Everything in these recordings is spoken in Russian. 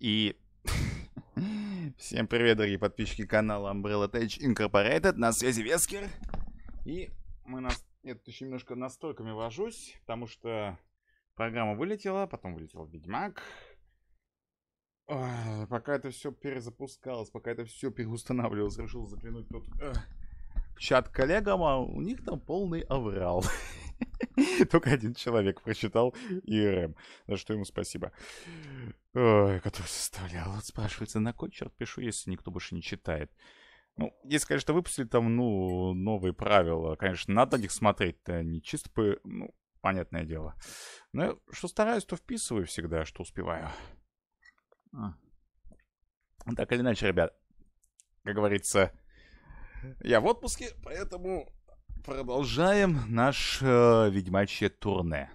И... Всем привет, дорогие подписчики канала Umbrella Tech Incorporated. На связи Вескер. И мы нас... Нет, еще немножко настройками вожусь, потому что программа вылетела, потом вылетел Ведьмак. Ой, пока это все перезапускалось, пока это все переустанавливалось, решил заглянуть тут в чат коллегам, а у них там полный аврал. Только один человек прочитал ИРМ, за что ему спасибо. Ой, который составлял. Вот спрашивается, на кой черт пишу, если никто больше не читает? Ну, если, конечно, выпустили там, ну, новые правила, конечно, надо на них смотреть-то не чисто по... Ну, понятное дело. Но что стараюсь, то вписываю всегда, что успеваю. Так или иначе, ребят, как говорится, я в отпуске, поэтому продолжаем наш ведьмачье турне.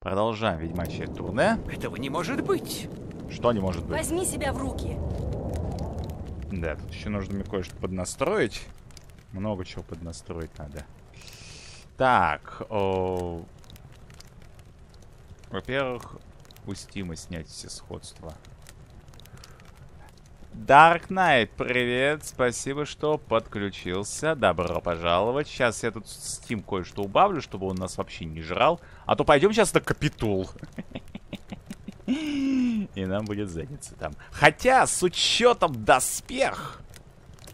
Продолжаем ведьмачье турне. Этого не может быть. Что не может быть? Возьми себя в руки. Да, тут еще нужно мне кое-что поднастроить. Много чего поднастроить надо. Так, во-первых, пустимо снять все сходства. Дарк Найт, привет, спасибо, что подключился, добро пожаловать. Сейчас я тут Steam кое-что убавлю, чтобы он нас вообще не жрал. А то пойдем сейчас на Капитул. И нам будет задница там. Хотя, с учетом доспех,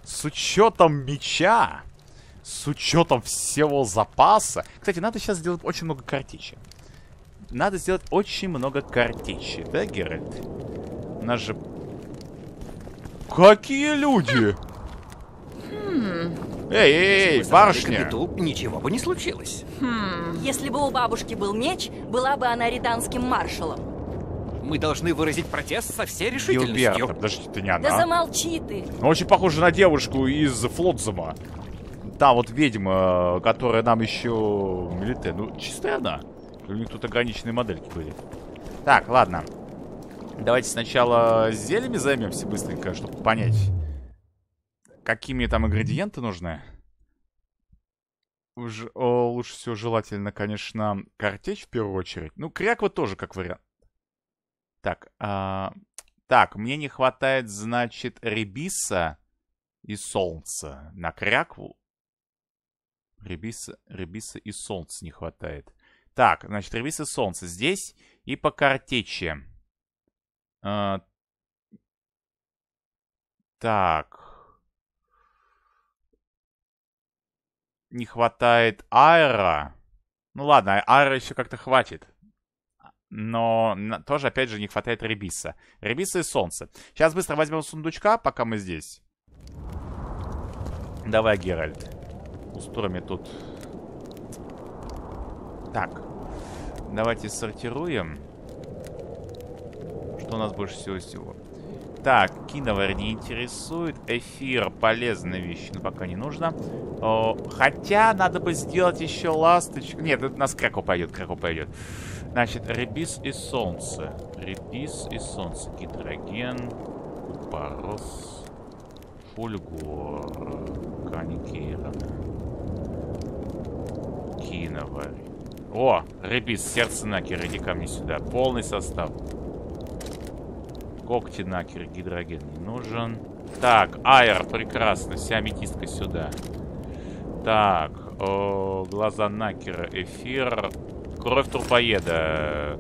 с учетом меча, с учетом всего запаса... Кстати, надо сейчас сделать очень много картечи. Надо сделать очень много картечи, да, Геральд? У нас же... Какие люди? Эй, барышня! Ничего бы не случилось. Если бы у бабушки был меч, была бы она риданским маршалом. Мы должны выразить протест со всей решительностью. Гилберта, подожди, ты не она. Да замолчи ты. Очень похожа на девушку из Флотзама. Та вот ведьма, которая нам еще... Милите, ну, чистая она. У них тут ограниченные модельки были. Так, ладно. Давайте сначала зельями займемся быстренько, чтобы понять, какие мне там ингредиенты нужны. Лучше всего желательно, конечно, картечь в первую очередь. Ну, кряква тоже как вариант. Так, так, мне не хватает, значит, ребиса и солнца на крякву. Ребиса и солнца не хватает. Так, значит, ребиса и солнца здесь и по картечи. Так. Не хватает аэра. Ну ладно, аэра еще как-то хватит. Но тоже, опять же, не хватает ребиса. Ребиса и солнце. Сейчас быстро возьмем сундучка, пока мы здесь. Давай, Геральд. Устроим тут. Так. Давайте сортируем. Что у нас больше всего-всего. Так, киновар не интересует. Эфир, полезная вещь, но пока не нужно. Хотя, надо бы сделать еще ласточку. Нет, это у нас креку пойдет, креку пойдет. Значит, ребис и солнце. Ребис и солнце. Гидроген, купарос, фольгор, каникейра, киновар. О, ребис, сердце накер, иди ко мне сюда. Полный состав. Когти накер, гидроген не нужен. Так, аэр, прекрасно. Вся аметистка сюда. Так, глаза накера, эфир. Кровь трупоеда.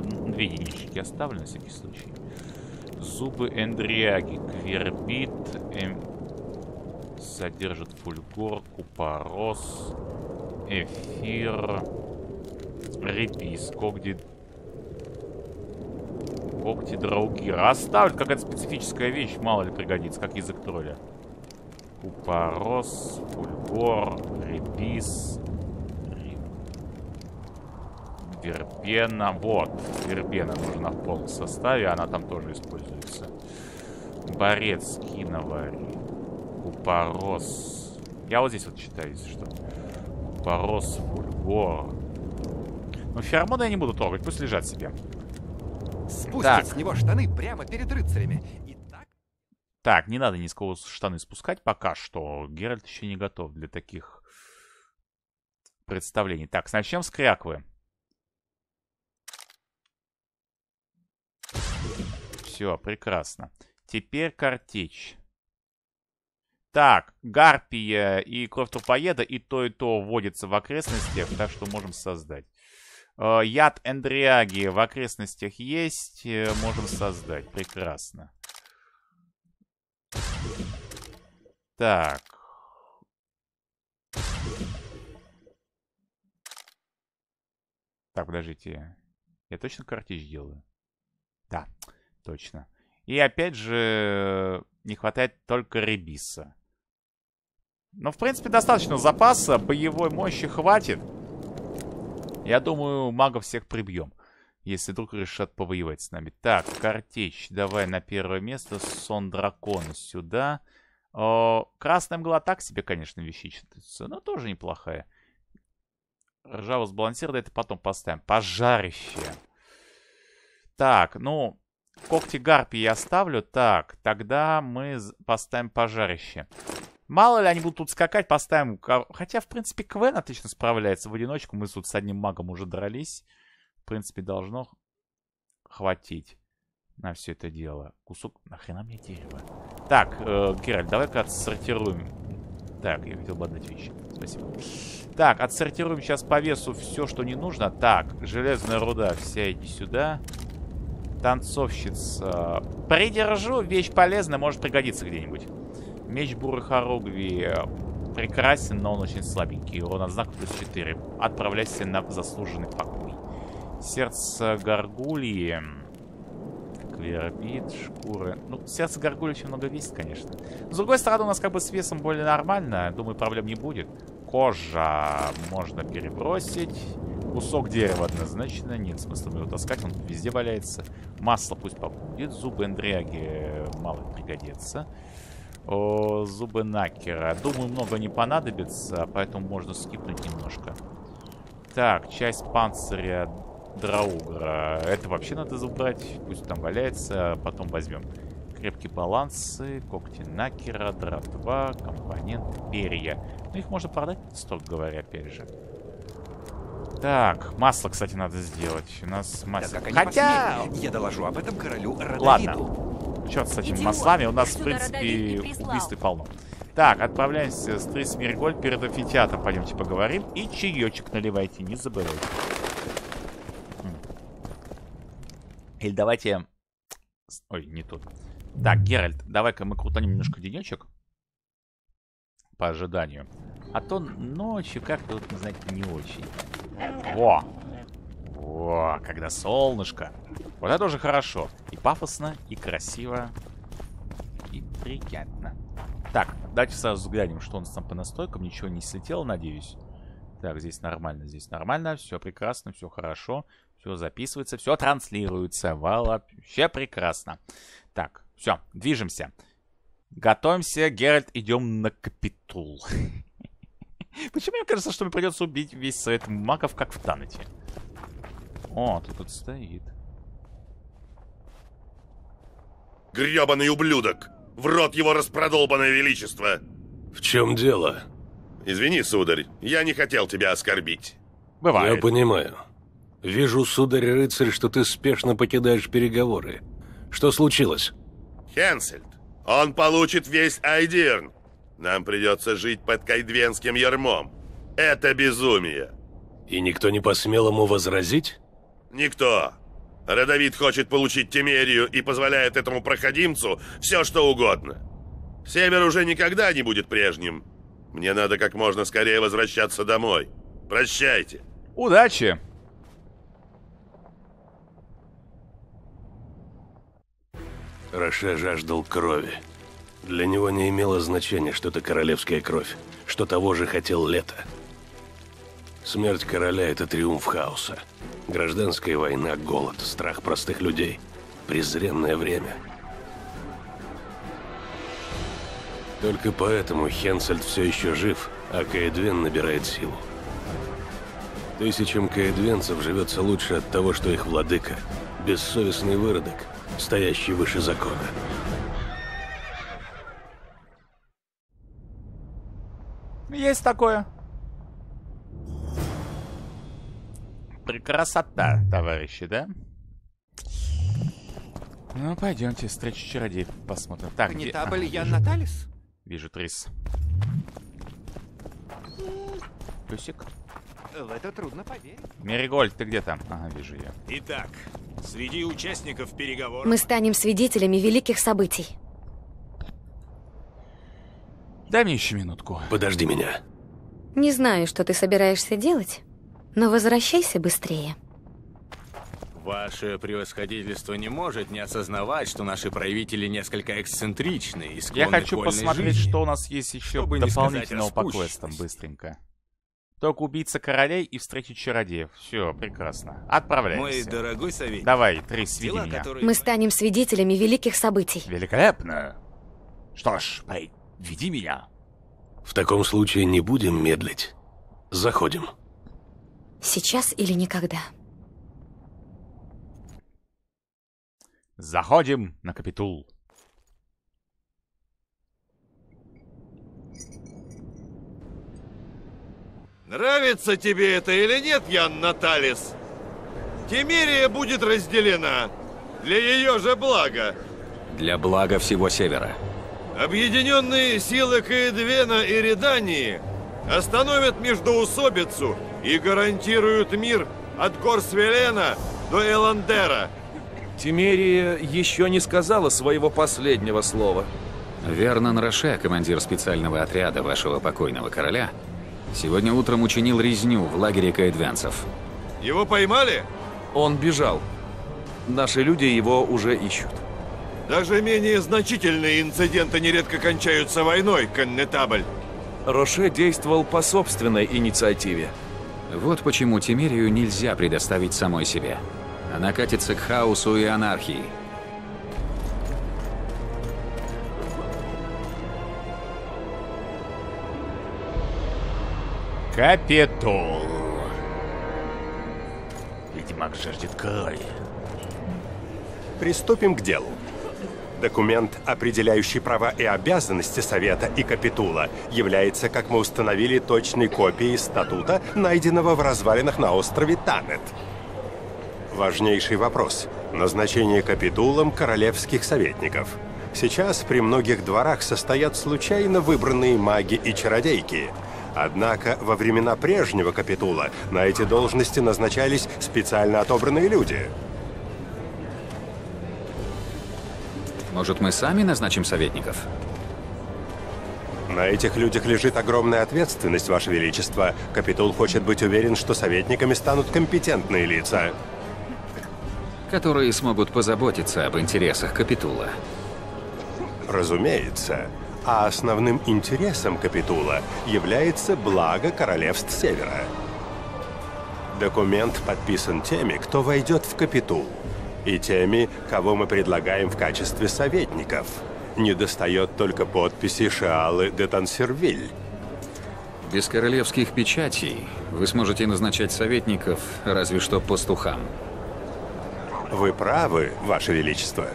Две единички оставлю на всякий случай. Зубы эндриаги, квербит, содержит фульгор, купорос, эфир, репис, когти. Когти драугира. Оставлю, какая-то специфическая вещь, мало ли пригодится, как язык тролля. Купорос, фульгор, репис. Вербена, вот, вербена нужна в полном составе, она там тоже используется. Борец, киноварь, купорос. Я вот здесь вот читаю, если что. Купорос, фульгор. Ну, феромоны я не буду трогать, пусть лежат себе. Спустить так. С него штаны прямо перед рыцарями. И так... так, не надо ни с кого штаны спускать пока что. Геральд еще не готов для таких представлений. Так, начнем с кряквы. Все, прекрасно. Теперь картечь. Так, гарпия и кровь трупоеда и то вводится в окрестностях, так что можем создать. Яд эндриаги в окрестностях есть, можем создать. Прекрасно. Так. Так, подождите. Я точно картечь делаю? Да, точно. И опять же, не хватает только ребиса. Но, в принципе, достаточно запаса. Боевой мощи хватит. Я думаю, магов всех прибьем. Если вдруг решат повоевать с нами. Так, картечь. Давай на первое место. Сон дракона сюда. Красная мгла так себе, конечно, вещичница. Но тоже неплохая. Ржаво сбалансировано. Это потом поставим. Пожарище. Так, ну... Когти гарпии я оставлю. Так, тогда мы поставим пожарище. Мало ли они будут тут скакать, поставим... Хотя, в принципе, Квен отлично справляется в одиночку. Мы тут с одним магом уже дрались. В принципе, должно хватить на все это дело. Кусок... Нахрена мне дерево? Так, Геральд, давай-ка отсортируем. Так, я хотел бы отдать вещи. Спасибо. Так, отсортируем сейчас по весу все, что не нужно. Так, железная руда, вся иди сюда. Танцовщица. Придержу, вещь полезная, может пригодиться где-нибудь. Меч Буры Хоругви прекрасен, но он очень слабенький. Урон от знаков плюс 4. Отправляйся на заслуженный покой. Сердце горгульи. Квербит, шкуры. Ну, сердце горгульи очень много весит, конечно. С другой стороны, у нас как бы с весом более нормально. Думаю, проблем не будет. Кожа можно перебросить. Кусок дерева однозначно. Нет смысла его таскать, он везде валяется. Масло пусть побудет. Зубы эндриаги мало пригодятся. Зубы накера. Думаю, много не понадобится, поэтому можно скипнуть немножко. Так, часть панциря драугра. Это вообще надо забрать. Пусть там валяется, потом возьмем. Крепкие балансы, когти накера, дратва, компонент, перья. Ну, их можно продать, строго говоря, опять же. Так, масло, кстати, надо сделать. У нас масло. Да, хотя... Я доложу об этом королю Родовиду. Ладно. Черт с этими маслами. У нас, в принципе, убийств полно. Так, отправляемся с Трисс Меригольд перед амфитеатром. Пойдемте поговорим. И чаечек наливайте, не забывайте. Или давайте... Ой, не тут. Так, Геральт, давай-ка мы крутанем немножко денечек. По ожиданию. А то ночью как-то, вот, знаете, не очень. Во! Во! Когда солнышко. Вот это уже хорошо. И пафосно, и красиво, и приятно. Так, давайте сразу взглянем, что у нас там по настойкам. Ничего не слетело, надеюсь. Так, здесь нормально. Все прекрасно, все хорошо. Все записывается, все транслируется. Вообще прекрасно. Так, все, движемся. Готовимся, Геральт, идем на Капитул. Почему мне кажется, что мне придется убить весь совет магов, как в Танете? О, тут вот стоит. Гребаный ублюдок! В рот его распродолбанное величество! В чем дело? Извини, сударь, я не хотел тебя оскорбить. Бывает. Я понимаю. Вижу, сударь-рыцарь, что ты спешно покидаешь переговоры. Что случилось? Хенсельт, он получит весь Айдирн. Нам придется жить под каэдвенским ярмом. Это безумие. И никто не посмел ему возразить? Никто. Родовит хочет получить Темерию и позволяет этому проходимцу все, что угодно. Север уже никогда не будет прежним. Мне надо как можно скорее возвращаться домой. Прощайте. Удачи. Роше жаждал крови. Для него не имело значения, что это королевская кровь, что того же хотел Лето. Смерть короля – это триумф хаоса. Гражданская война, голод, страх простых людей, презренное время. Только поэтому Хенсельт все еще жив, а Каэдвен набирает силу. Тысячам каэдвенцев живется лучше от того, что их владыка – бессовестный выродок, стоящий выше закона. Есть такое. Прекрасота, товарищи, да? Ну, пойдемте встречу чародеев посмотрим. Так, не табель Ян Наталис? Вижу Трисс. Плюсик. В это трудно поверить. Меригольд, ты где там? Ага, вижу я. Итак, среди участников переговоров... Мы станем свидетелями великих событий. Дай мне еще минутку. Подожди меня. Не знаю, что ты собираешься делать, но возвращайся быстрее. Ваше превосходительство не может не осознавать, что наши правители несколько эксцентричны и склонны к вольной жизни. Я хочу посмотреть, что у нас есть еще дополнительного по квестам, быстренько. Только убийца королей и встреча чародеев. Все, прекрасно. Отправляйся. Мой дорогой советник. Давай, Трисс, веди меня. Мы станем свидетелями великих событий. Великолепно. Что ж, веди меня. В таком случае не будем медлить. Заходим. Сейчас или никогда. Заходим на Капитул. Нравится тебе это или нет, Ян Наталис? Темерия будет разделена. Для ее же блага. Для блага всего Севера. Объединенные силы Каэдвена и Редании остановят междоусобицу и гарантируют мир от Корсвелена до Эландера. Темерия еще не сказала своего последнего слова. Вернон Роше, командир специального отряда вашего покойного короля, сегодня утром учинил резню в лагере каэдвенцев. Его поймали? Он бежал. Наши люди его уже ищут. Даже менее значительные инциденты нередко кончаются войной, коннетабль. Роше действовал по собственной инициативе. Вот почему Темерию нельзя предоставить самой себе. Она катится к хаосу и анархии. Капитул. Ведьмак жаждет крови. Приступим к делу. Документ, определяющий права и обязанности Совета и Капитула, является, как мы установили, точной копией статута, найденного в развалинах на острове Танет. Важнейший вопрос – назначение капитулом королевских советников. Сейчас при многих дворах состоят случайно выбранные маги и чародейки. Однако во времена прежнего капитула на эти должности назначались специально отобранные люди. Может, мы сами назначим советников? На этих людях лежит огромная ответственность, Ваше Величество. Капитул хочет быть уверен, что советниками станут компетентные лица, которые смогут позаботиться об интересах Капитула. Разумеется. А основным интересом Капитула является благо королевств Севера. Документ подписан теми, кто войдет в Капитул, и теми, кого мы предлагаем в качестве советников. Недостает только подписи Шеалы де Тансервиль. Без королевских печатей вы сможете назначать советников разве что пастухам. Вы правы, Ваше Величество.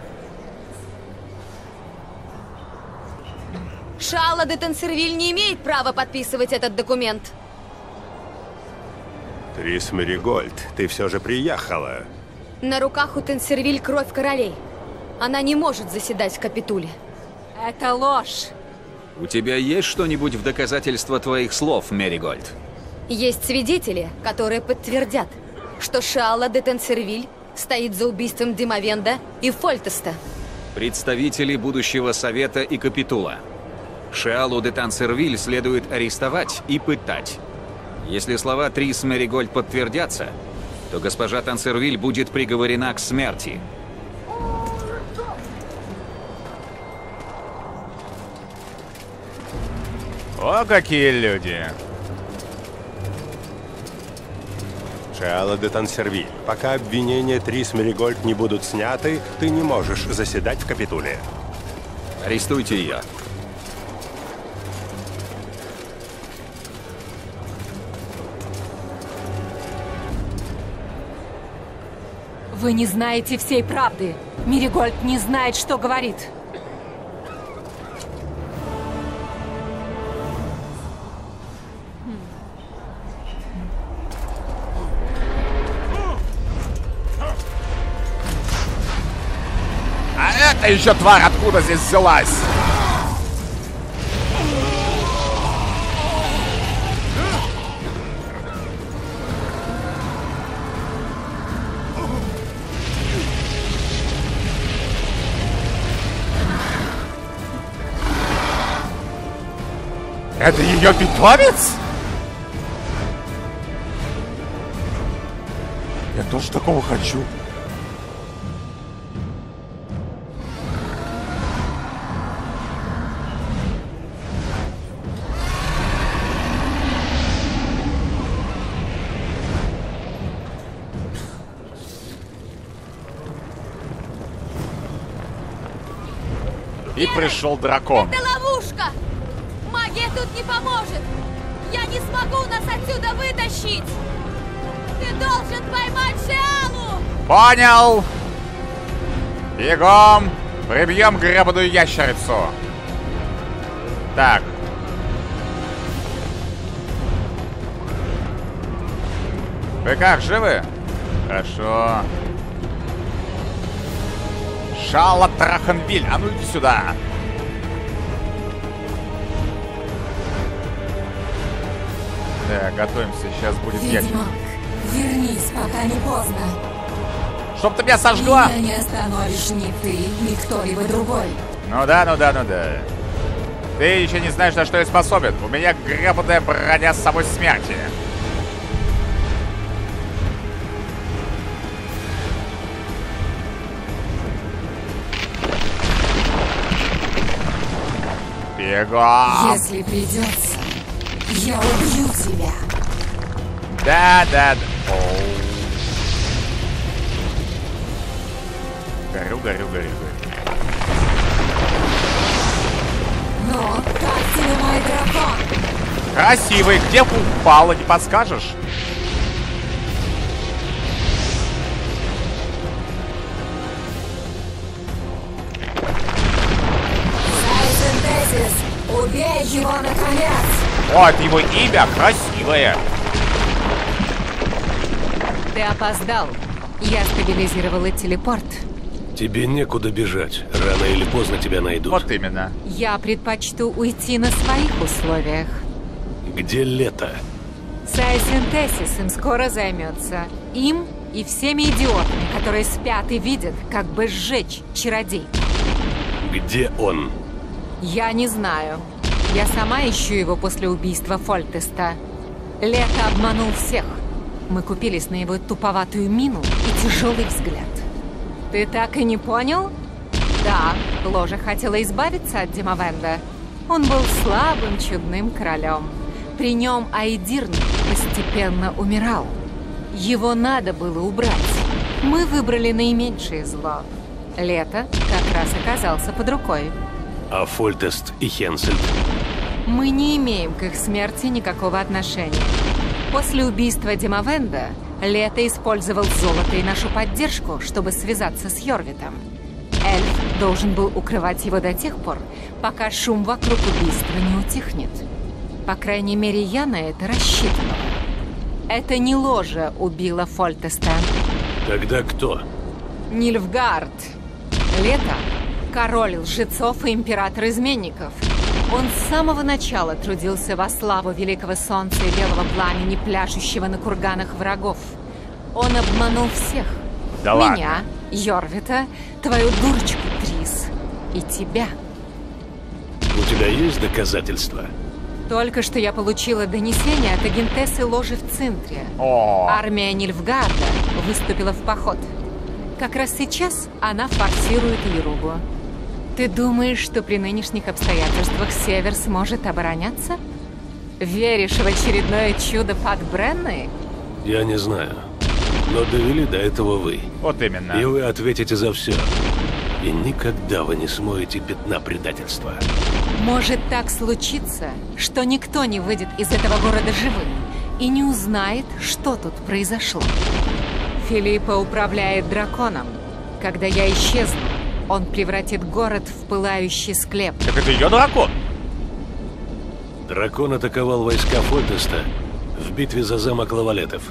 Шеала де Тансервиль не имеет права подписывать этот документ. Трисс Меригольд, ты все же приехала. На руках у Тансервиль кровь королей. Она не может заседать в Капитуле. Это ложь. У тебя есть что-нибудь в доказательство твоих слов, Меригольд? Есть свидетели, которые подтвердят, что Шеала де Тансервиль стоит за убийством Демавенда и Фольтеста. Представители будущего Совета и Капитула. Шеалу де Тансервиль следует арестовать и пытать. Если слова Трисс Меригольд подтвердятся, то госпожа Тансервиль будет приговорена к смерти. О, какие люди! Шеала де Тансервиль, пока обвинения Трисс Меригольд не будут сняты, ты не можешь заседать в Капитуле. Арестуйте ее. Вы не знаете всей правды. Меригольд не знает, что говорит. еще тварь откуда здесь взялась? Это ее питомец? Я тоже такого хочу. И пришел дракон. Это ловушка! Магия тут не поможет! Я не смогу нас отсюда вытащить! Ты должен поймать Шеалу! Понял! Бегом! Прибьем гребаную ящерицу! Так. Вы как, живы? Хорошо. Шеала Трахенвиль, а ну иди сюда! Так, готовимся, сейчас будет ящик. Вернись, пока не поздно. Чтоб ты меня сожгла! Меня не остановишь ни ты, ни кто-либо другой. Ну да, ну да, ну да. Ты еще не знаешь, на что я способен. У меня гребаная броня с собой смерти. Бегом! Если придется, я убью тебя. Да, да, да. Горю, горю, горю, горю. Но как тебе мой дракон? Красивый, где упала, не подскажешь? Сайзентезис, убей его наконец! Вот его имя красивое. Ты опоздал. Я стабилизировала телепорт. Тебе некуда бежать. Рано или поздно тебя найдут. Вот именно. Я предпочту уйти на своих условиях. Где Лето? Сайсинтезис им скоро займется. Им и всеми идиотами, которые спят и видят, как бы сжечь чародей. Где он? Я не знаю. Я сама ищу его после убийства Фольтеста. Лето обманул всех. Мы купились на его туповатую мину и тяжелый взгляд. Ты так и не понял? Да, Ложа хотела избавиться от Демавенда. Он был слабым, чудным королем. При нем Айдирн постепенно умирал. Его надо было убрать. Мы выбрали наименьшее зло. Лето как раз оказался под рукой. А Фольтест и Хенсельт? Мы не имеем к их смерти никакого отношения. После убийства Демавенда Лето использовал золото и нашу поддержку, чтобы связаться с Йорветом. Эльф должен был укрывать его до тех пор, пока шум вокруг убийства не утихнет. По крайней мере, я на это рассчитывала. Это не Ложа убила Фольтеста. Тогда кто? Нильфгард. Лето – король лжецов и император-изменников. Он с самого начала трудился во славу великого солнца и белого пламени, пляшущего на курганах врагов. Он обманул всех. Да ладно. Меня, Йорвета, твою дурочку Трисс и тебя. У тебя есть доказательства? Только что я получила донесение от агентессы Ложи в центре. Армия Нильфгарда выступила в поход. Как раз сейчас она форсирует Еругу. Ты думаешь, что при нынешних обстоятельствах Север сможет обороняться? Веришь в очередное чудо под Бренной? Я не знаю, но довели до этого вы. Вот именно. И вы ответите за все. И никогда вы не смоете пятна предательства. Может так случиться, что никто не выйдет из этого города живым и не узнает, что тут произошло. Филиппа управляет драконом. Когда я исчезну, он превратит город в пылающий склеп. Так это ее дракон? Дракон атаковал войска Фольтеста в битве за замок Лавалетов.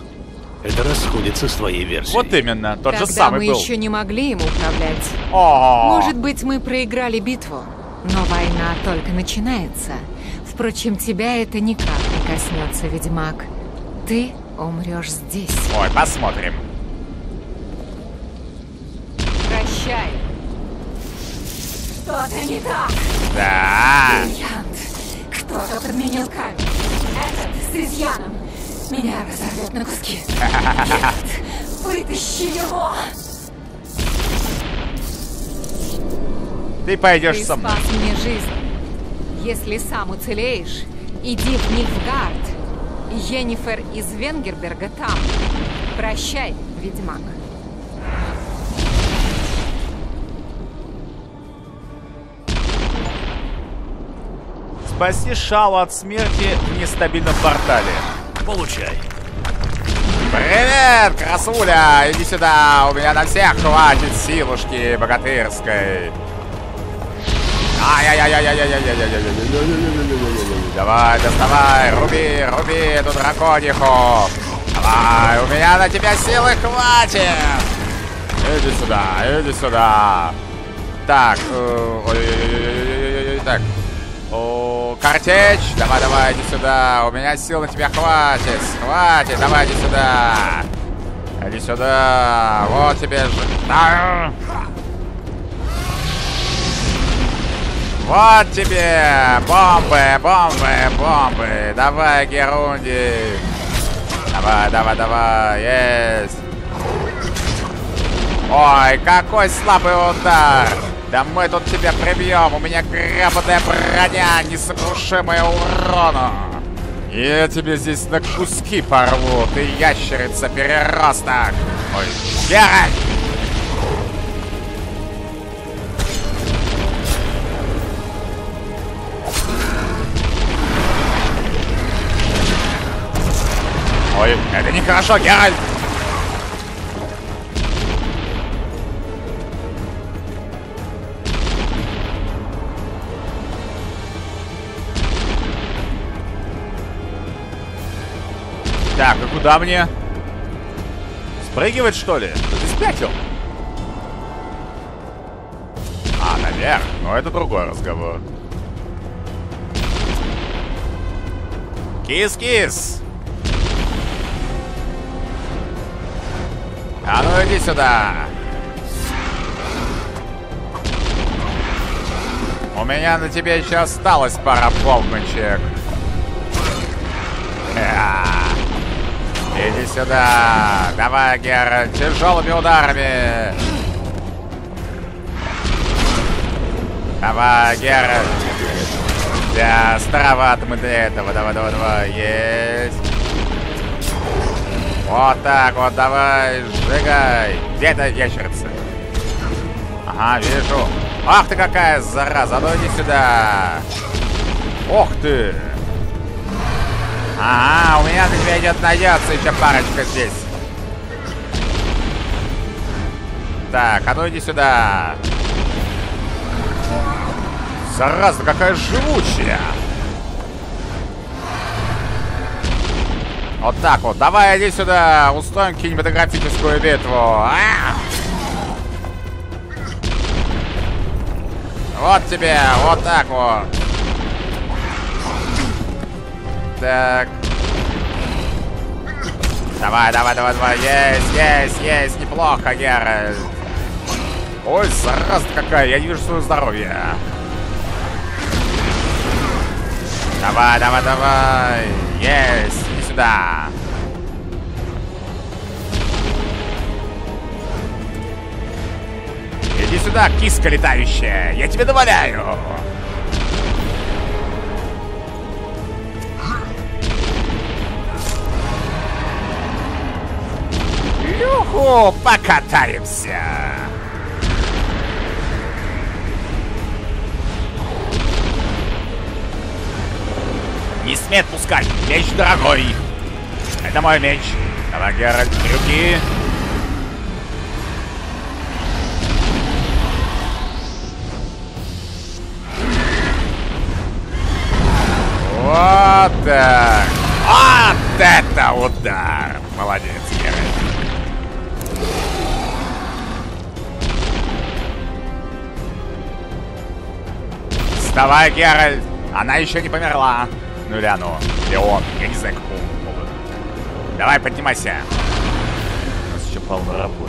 Это расходится с твоей версией. Вот именно, тот же самый был. Мы еще не могли им управлять. Может быть, мы проиграли битву, но война только начинается. Впрочем, тебя это никак не коснется, ведьмак. Ты умрешь здесь. Ой, посмотрим. Прощай. Что-то не так. Да. Кто-то подменил камень. Этот с изъяном. Меня разорвет на куски. Нет, вытащи его. Ты пойдешь со мной. Ты спас мне жизнь. Если сам уцелеешь, иди в Нильфгард. Йеннифер из Венгерберга там. Прощай, ведьмак. Спаси Шалу от смерти в нестабильном портале. Получай. Привет, красуля! Иди сюда, у меня на всех хватит силушки богатырской. Давай, доставай, руби эту дракониху. Давай, у меня на тебя силы хватит. Иди сюда, иди сюда. Так, так. Картечь! Давай, давай, иди сюда. У меня сил на тебя хватит. Хватит, давай, иди сюда. Иди сюда. Вот тебе же. Вот тебе. Бомбы, бомбы, бомбы. Давай, Герунди. Давай, давай, давай. Есть. Ой, какой слабый удар. Да мы тут тебя прибьем, у меня гребаная броня, несокрушимая урона. Я тебе здесь на куски порву, ты ящерица переросток. Ой, Геральд! Ой, это нехорошо, Геральд! Так, и куда мне? Спрыгивать, что ли? Ты спятил? А, наверх. Но это другой разговор. Кис-кис! А ну иди сюда! У меня на тебе еще осталось пара бомбочек. Иди сюда. Давай, Гера, тяжелыми ударами. Давай, Гера. Да, староват мы для этого. Давай, давай, давай. Есть. Вот так вот, давай, сжигай. Где эта ящерица? Ага, вижу. Ах ты какая зараза. Ну иди сюда. Ох ты. Ага, у меня на тебя идет, найдется еще парочка здесь. Так, а ну иди сюда. Зараза, какая живучая. Вот так вот. Давай, иди сюда. Устроим кинематографическую битву. Вот тебе, вот так вот. Так. Давай, давай, давай, давай. Есть, есть, есть. Неплохо, Геральд. Ой, зараза какая. Я не вижу свое здоровье. Давай, давай, давай. Есть. И сюда. Иди сюда, киска летающая. Я тебе добавляю. Юху, покатаемся. Не смей отпускать. Меч дорогой. Это мой меч. Давай, Геральд, крюки. Вот так. А! это удар! Молодец, Геральд. Вставай, Геральд! Она еще не померла. Ну или оно. Или он. Я не знаю, как могут. Давай, поднимайся. У нас еще полно работы.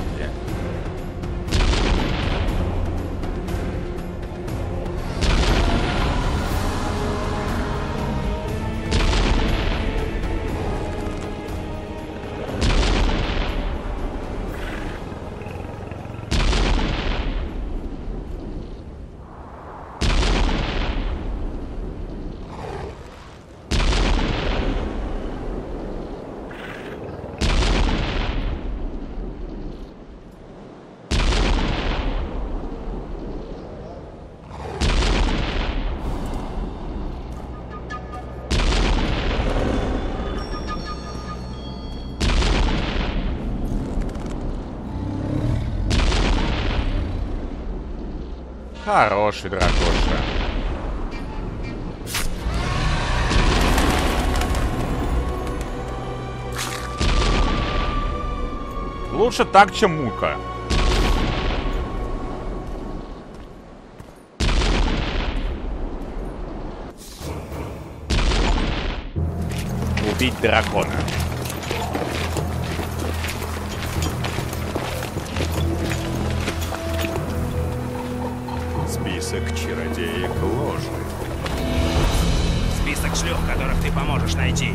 Хороший дракоша. Лучше так, чем мука. Убить дракона. Список чародеек Ложи. Список шлюх, которых ты поможешь найти.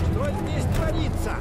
Что здесь творится?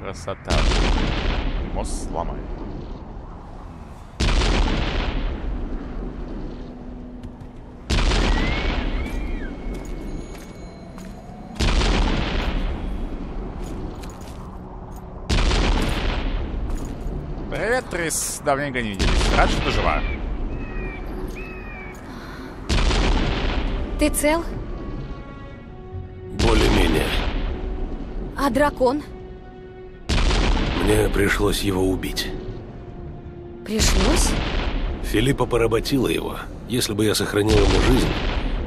Красота. Мост сломали. Привет, Трисс. Давненько не виделись. Рад, что ты жива. Ты цел? Более-менее. А дракон? Мне пришлось его убить. Пришлось? Филиппа поработила его. Если бы я сохранил ему жизнь,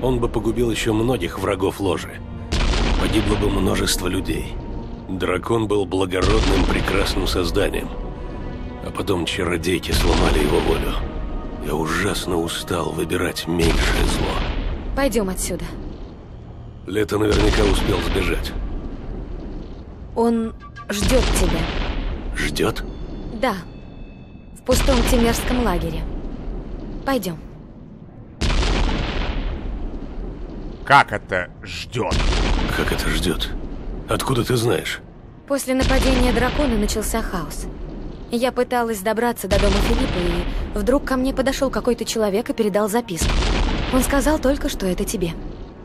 он бы погубил еще многих врагов ложи. Погибло бы множество людей. Дракон был благородным, прекрасным созданием. А потом чародейки сломали его волю. Я ужасно устал выбирать меньшее зло. Пойдем отсюда. Лето наверняка успел сбежать. Он ждет тебя. Ждет? Да. В пустом темерском лагере. Пойдем. Как это ждет? Как это ждет? Откуда ты знаешь? После нападения дракона начался хаос. Я пыталась добраться до дома Филиппа, и вдруг ко мне подошел какой-то человек и передал записку. Он сказал только, что это тебе.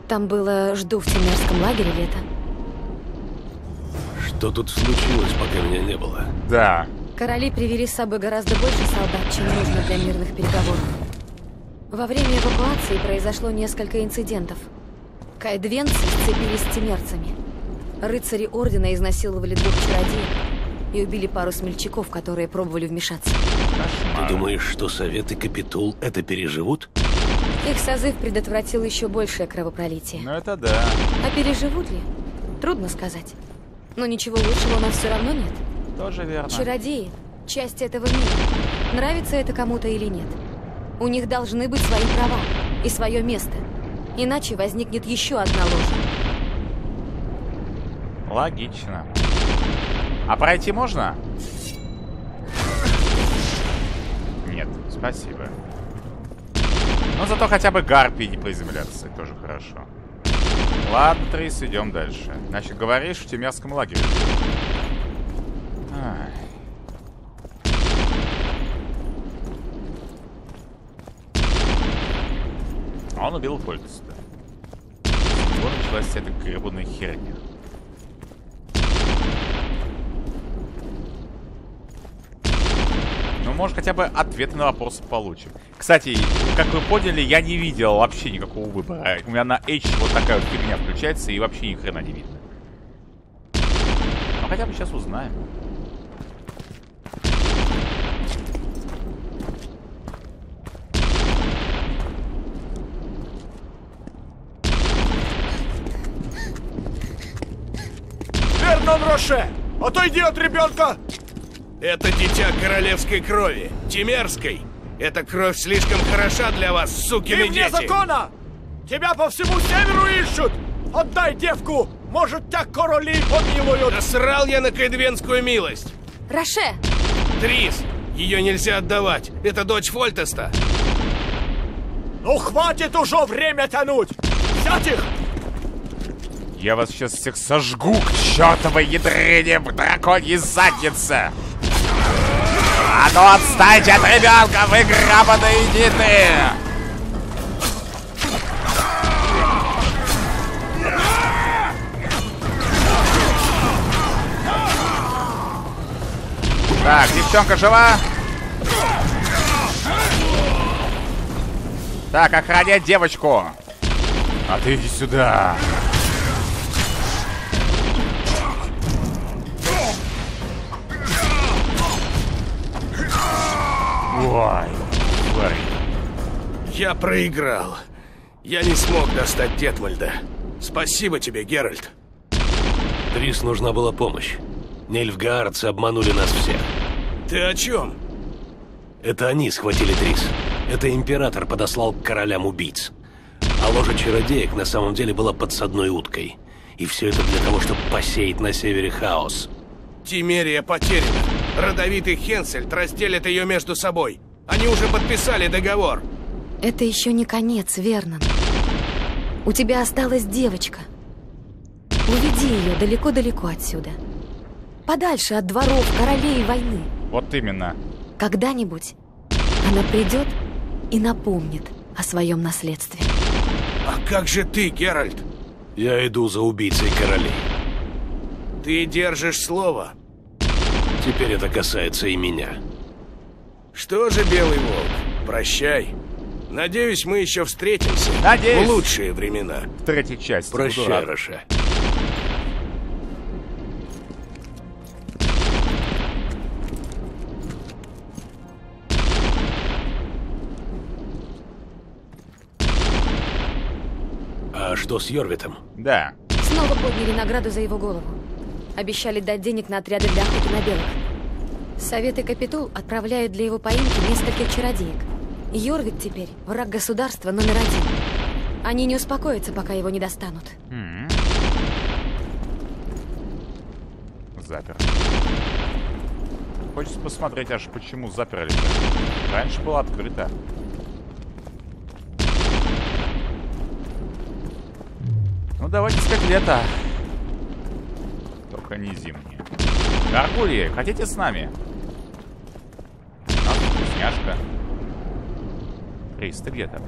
Там было «Жду в темерском лагере, Лето». Что тут случилось, пока меня не было? Да. Короли привели с собой гораздо больше солдат, чем нужно для мирных переговоров. Во время эвакуации произошло несколько инцидентов. Каэдвенцы сцепились с темерцами. Рыцари Ордена изнасиловали двух чародеев и убили пару смельчаков, которые пробовали вмешаться. Ты думаешь, что Совет и Капитул это переживут? Их созыв предотвратил еще большее кровопролитие. Ну это да. А переживут ли? Трудно сказать. Но ничего лучшего у нас все равно нет. Тоже верно. Чародеи – часть этого мира. Нравится это кому-то или нет. У них должны быть свои права и свое место. Иначе возникнет еще одна ложь. Логично. А пройти можно? Нет, спасибо. Но зато хотя бы гарпии не приземляться, тоже хорошо. Ладно, Трисс, идем дальше. Значит, говоришь в темерском лагере. Он убил Фольтеста. Вот началась эта гребаная херня. Ну, может, хотя бы ответы на вопросы получим. Кстати, как вы поняли, я не видел вообще никакого выбора. У меня на H вот такая вот фигня включается, и вообще ни хрена не видно. Но хотя бы сейчас узнаем. Вернон Роше! Отойди от ребенка! Это дитя королевской крови, темерской. Эта кровь слишком хороша для вас, сукины дети. Ты вне закона! Тебя по всему северу ищут! Отдай девку! Может, тебя короли поднимают! Насрал я на каэдвенскую милость! Роше! Трисс! Ее нельзя отдавать! Это дочь Фольтеста! Ну хватит уже время тянуть! Взять их! Я вас сейчас всех сожгу к чертовой ядрене в драконьей заднице! А ну отстаньте от ребенка, вы грабаные деды! Так, девчонка жива? Так, охранять девочку! А ты иди сюда! Ой, ой. Я проиграл. Я не смог достать Детмальда. Спасибо тебе, Геральд. Трисс нужна была помощь. Нильфгаардцы обманули нас всех. Ты о чем? Это они схватили Трисс. Это император подослал к королям убийц. А ложа чародеек на самом деле была подсадной уткой. И все это для того, чтобы посеять на севере хаос. Темерия потеряна. Родовит и Хенсельт разделят ее между собой. Они уже подписали договор. Это еще не конец, Вернон. У тебя осталась девочка. Уведи ее далеко-далеко отсюда. Подальше от дворов, королей и войны. Вот именно. Когда-нибудь она придет и напомнит о своем наследстве. А как же ты, Геральт? Я иду за убийцей королей. Ты держишь слово. Теперь это касается и меня. Что же, Белый Волк, прощай. Надеюсь, мы еще встретимся. Надеюсь. В лучшие времена. В третьей части. Прощай, Роше. А что с Йорветом? Да. Снова подняли награду за его голову. Обещали дать денег на отряды для охоты на белых. Совет и Капитул отправляют для его поимки нескольких чародеек. Йорвет теперь враг государства №1. Они не успокоятся, пока его не достанут. Запер. Хочется посмотреть, аж почему заперли. Раньше было открыто. Ну давайте искать лето. Не зимние. Гаргульи, хотите с нами? Нам вкусняшка. Рис, ты где там?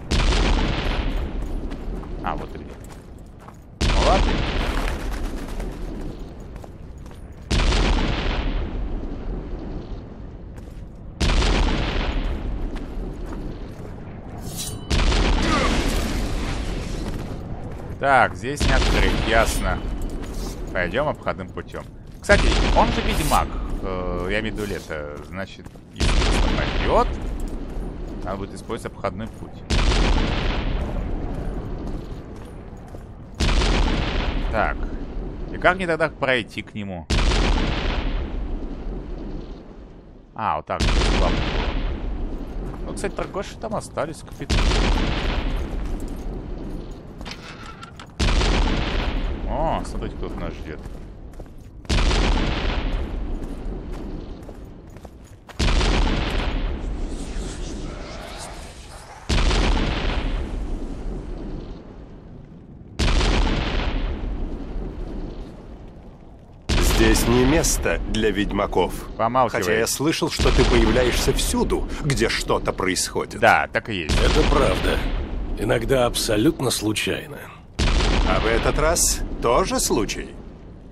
А, вот ты где. Ну ладно. Так, здесь не открыть, ясно. Пойдем обходным путем. Кстати, он же ведьмак. Я имею в виду Лето. Значит, если он пойдет, надо будет использовать обходной путь. Так. И как мне тогда пройти к нему? А, вот так. Ну, кстати, торговцы там остались, капитан. О, смотрите, кто нас ждет. Здесь не место для ведьмаков. Помалкивай. Хотя я слышал, что ты появляешься всюду, где что-то происходит. Да, так и есть. Это правда. Иногда абсолютно случайно. А в этот раз тоже случай?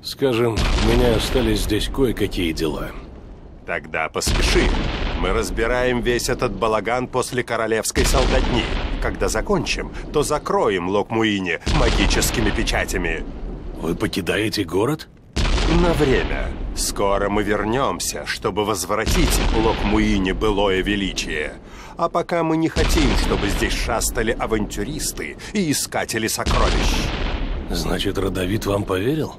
Скажем, у меня остались здесь кое-какие дела. Тогда поспеши. Мы разбираем весь этот балаган после королевской солдатни. Когда закончим, то закроем Лок Муинне магическими печатями. Вы покидаете город? На время. Скоро мы вернемся, чтобы возвратить Лок Муинне былое величие. А пока мы не хотим, чтобы здесь шастали авантюристы и искатели сокровищ. Значит, Родовит вам поверил?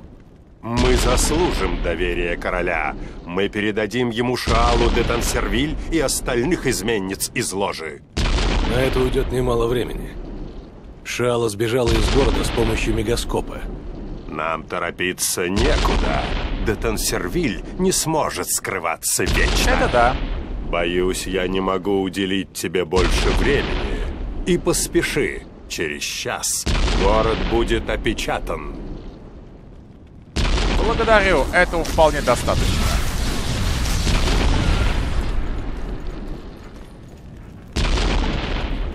Мы заслужим доверие короля. Мы передадим ему Шеалу де Тансервиль и остальных изменниц из ложи. На это уйдет немало времени. Шеала сбежала из города с помощью мегаскопа. Нам торопиться некуда. Де Тансервиль не сможет скрываться вечно. Это да. Боюсь, я не могу уделить тебе больше времени. И поспеши. Через час город будет опечатан. Благодарю. Этого вполне достаточно.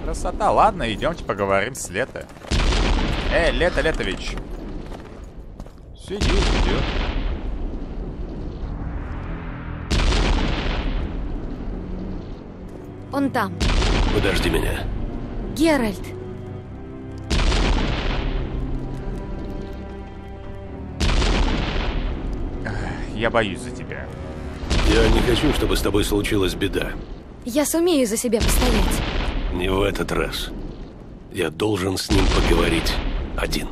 Красота. Ладно, идемте поговорим с Лето. Эй, Лето Летович. Сидит, идет. Он там. Подожди меня. Геральд. Я боюсь за тебя. Я не хочу, чтобы с тобой случилась беда. Я сумею за себя постоять. Не в этот раз. Я должен с ним поговорить один.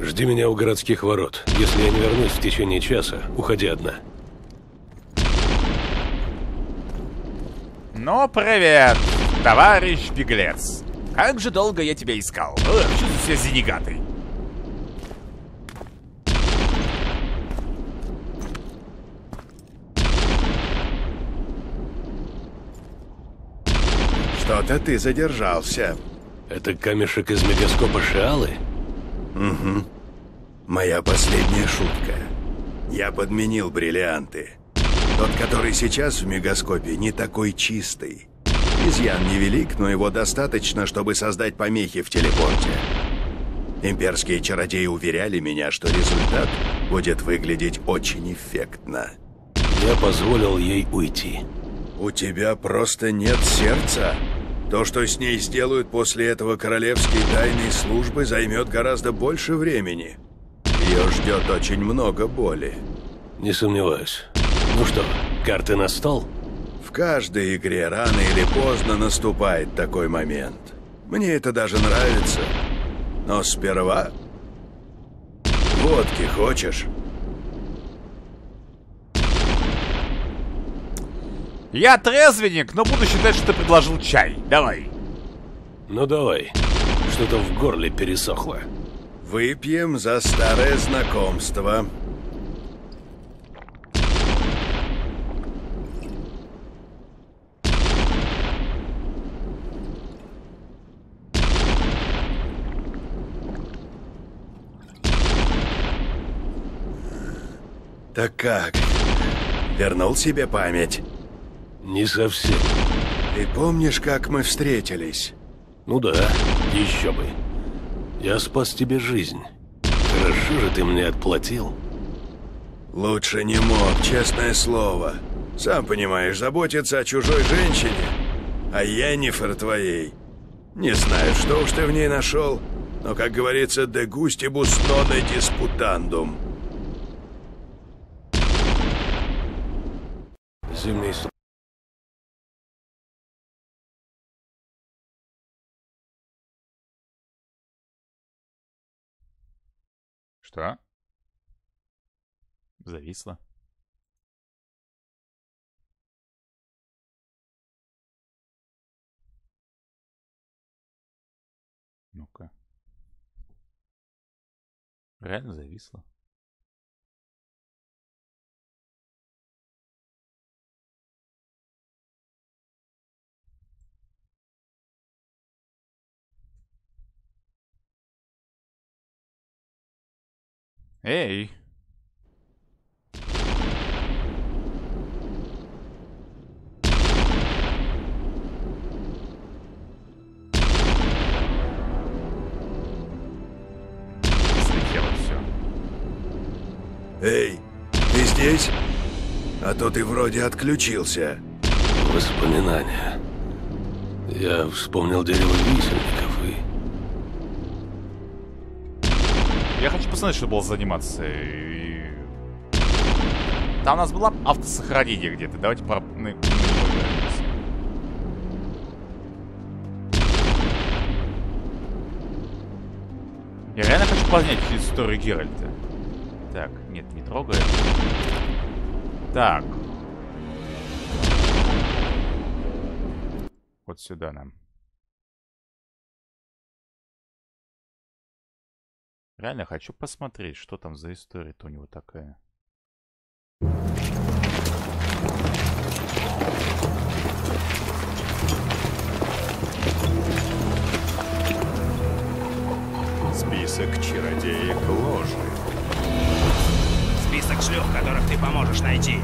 Жди меня у городских ворот. Если я не вернусь в течение часа, уходи одна. Ну, привет, товарищ беглец. Как же долго я тебя искал. Чувствую себя зенегатой. Что-то ты задержался. Это камешек из мегаскопа Шеалы? Угу. Моя последняя шутка. Я подменил бриллианты. Тот, который сейчас в мегаскопе, не такой чистый. Изъян невелик, но его достаточно, чтобы создать помехи в телепорте. Имперские чародеи уверяли меня, что результат будет выглядеть очень эффектно. Я позволил ей уйти. У тебя просто нет сердца. То, что с ней сделают после этого королевские тайные службы, займет гораздо больше времени. Ее ждет очень много боли. Не сомневаюсь. Ну что, карты на стол? В каждой игре рано или поздно наступает такой момент. Мне это даже нравится. Но сперва... Водки хочешь? Я трезвенник, но буду считать, что ты предложил чай. Давай. Ну давай. Что-то в горле пересохло. Выпьем за старое знакомство. Так как? Вернул себе память? Не совсем. Ты помнишь, как мы встретились? Ну да, еще бы. Я спас тебе жизнь. Хорошо же ты мне отплатил. Лучше не мог, честное слово. Сам понимаешь, заботиться о чужой женщине, а Йеннифер твоей. Не знаю, что уж ты в ней нашел, но, как говорится, «de gustibus non disputandum». земные суда. Что? Зависло. Ну-ка. Реально зависло. Эй! Эй, ты здесь? А то ты вроде отключился. Воспоминания. Я вспомнил дерево висельников и... Я хочу посмотреть, что было с анимацией. Там у нас было автосохранение где-то. Давайте про... Я реально хочу понять историю Геральда. Так, нет, не трогай. Так. Вот сюда нам. Реально хочу посмотреть, что там за история-то у него такая. Список чародеек ложи. Список шлюх, которых ты поможешь найти.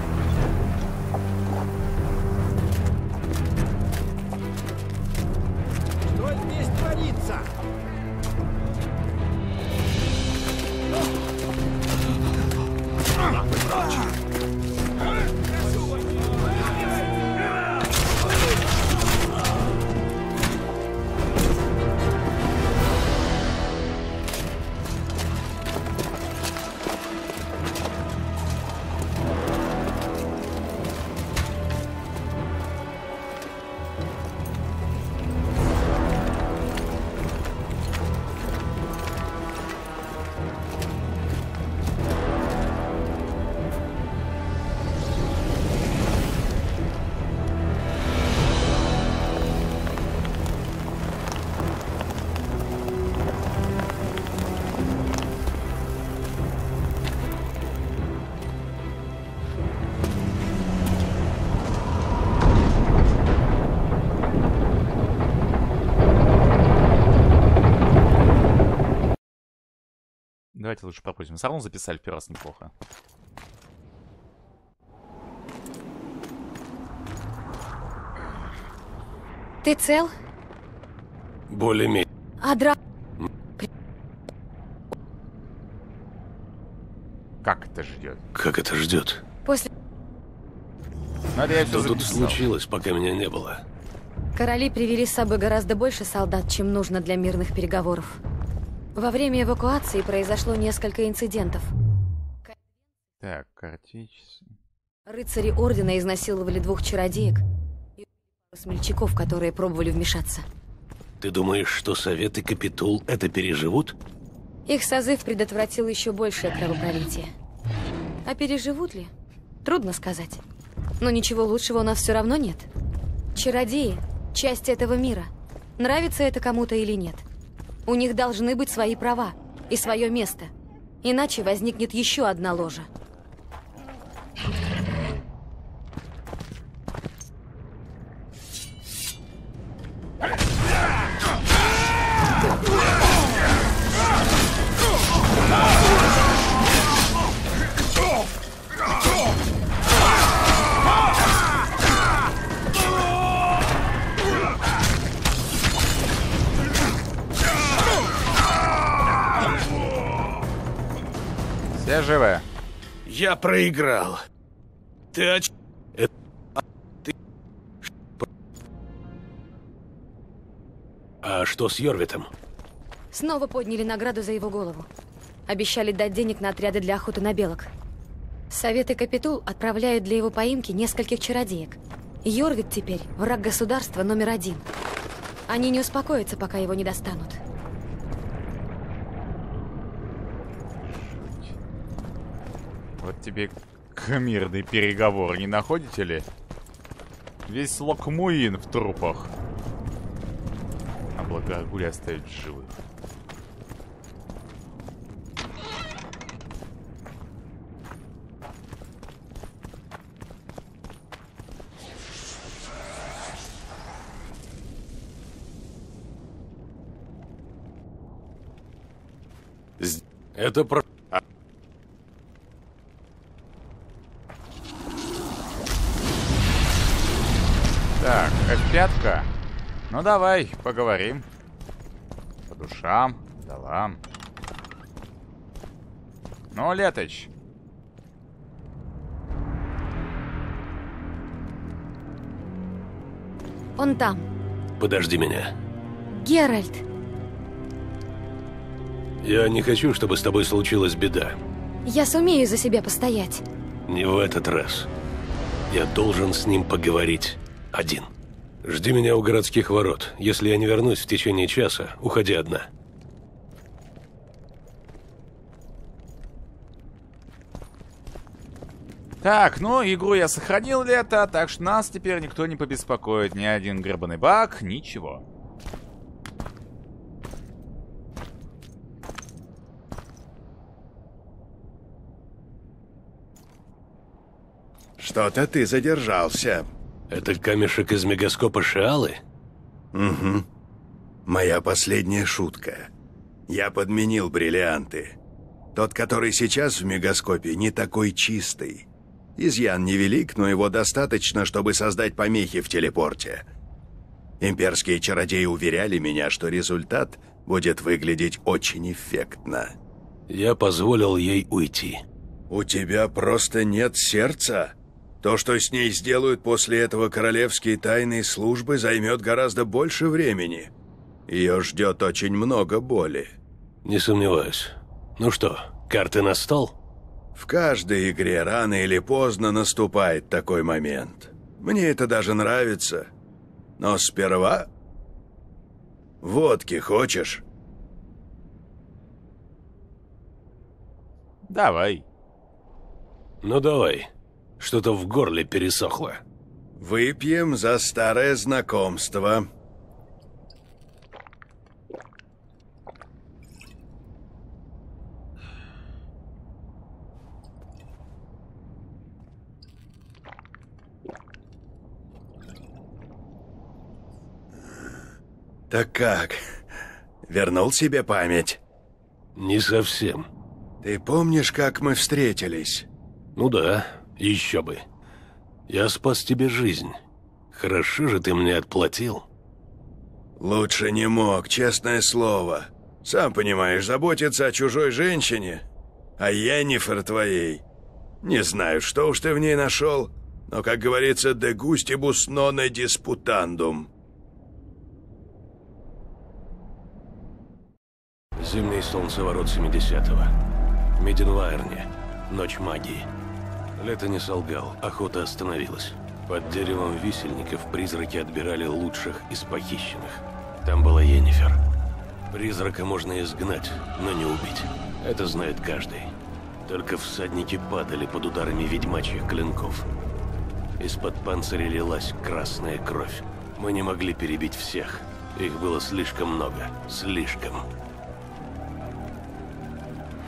Что здесь творится? Давайте лучше пропустим. Все равно записали в первый раз неплохо. Ты цел? Более-менее. Как это ждет? Как это ждет? После... Надо, я все тут случилось, пока меня не было? Короли привели с собой гораздо больше солдат, чем нужно для мирных переговоров. Во время эвакуации произошло несколько инцидентов. Так, картечцы. Рыцари ордена изнасиловали двух чародеек и смельчаков, которые пробовали вмешаться. Ты думаешь, что Совет и Капитул это переживут? Их созыв предотвратил еще большее кровопролитие. А переживут ли? Трудно сказать. Но ничего лучшего у нас все равно нет. Чародеи — часть этого мира. Нравится это кому-то или нет? У них должны быть свои права и свое место. Иначе возникнет еще одна ложа. Живая. Я проиграл. Ты оч... Это... Ты... А что с Йорветом? Снова подняли награду за его голову. Обещали дать денег на отряды для охоты на белок. Советы Капитул отправляют для его поимки нескольких чародеек. Йорвет теперь враг государства №1. Они не успокоятся, пока его не достанут. Вот тебе мирный переговор, не находите ли? Весь Лок Муинне в трупах. А благоагули оставить живых. Это про... Так, F5-ка. Ну давай, поговорим. По душам, долам. Ну, Леточ. Он там. Подожди меня. Геральд. Я не хочу, чтобы с тобой случилась беда. Я сумею за себя постоять. Не в этот раз. Я должен с ним поговорить один. Жди меня у городских ворот. Если я не вернусь в течение часа, уходи одна. Так, ну, игру я сохранил, Лето, так что нас теперь никто не побеспокоит. Ни один гребаный баг, ничего. Что-то ты задержался. Это камешек из мегаскопа Шеалы? Угу. Моя последняя шутка. Я подменил бриллианты. Тот, который сейчас в мегаскопе, не такой чистый. Изъян невелик, но его достаточно, чтобы создать помехи в телепорте. Имперские чародеи уверяли меня, что результат будет выглядеть очень эффектно. Я позволил ей уйти. У тебя просто нет сердца? То, что с ней сделают после этого королевские тайные службы, займет гораздо больше времени. Ее ждет очень много боли. Не сомневаюсь. Ну что, карты на стол? В каждой игре рано или поздно наступает такой момент. Мне это даже нравится. Но сперва... Водки хочешь? Давай. Ну давай. Что-то в горле пересохло. Выпьем за старое знакомство. Так как? Вернул себе память? Не совсем. Ты помнишь, как мы встретились? Ну да. Еще бы. Я спас тебе жизнь. Хорошо же ты мне отплатил. Лучше не мог, честное слово. Сам понимаешь, заботиться о чужой женщине, а Йеннифер твоей. Не знаю, что уж ты в ней нашел, но, как говорится, de gustibus non disputandum. Зимний солнцеворот 70-го. Меденвайрне. Ночь магии. Лето не солгал, охота остановилась. Под деревом висельников призраки отбирали лучших из похищенных. Там была Йеннифер. Призрака можно изгнать, но не убить. Это знает каждый. Только всадники падали под ударами ведьмачьих клинков. Из-под панциря лилась красная кровь. Мы не могли перебить всех. Их было слишком много. Слишком.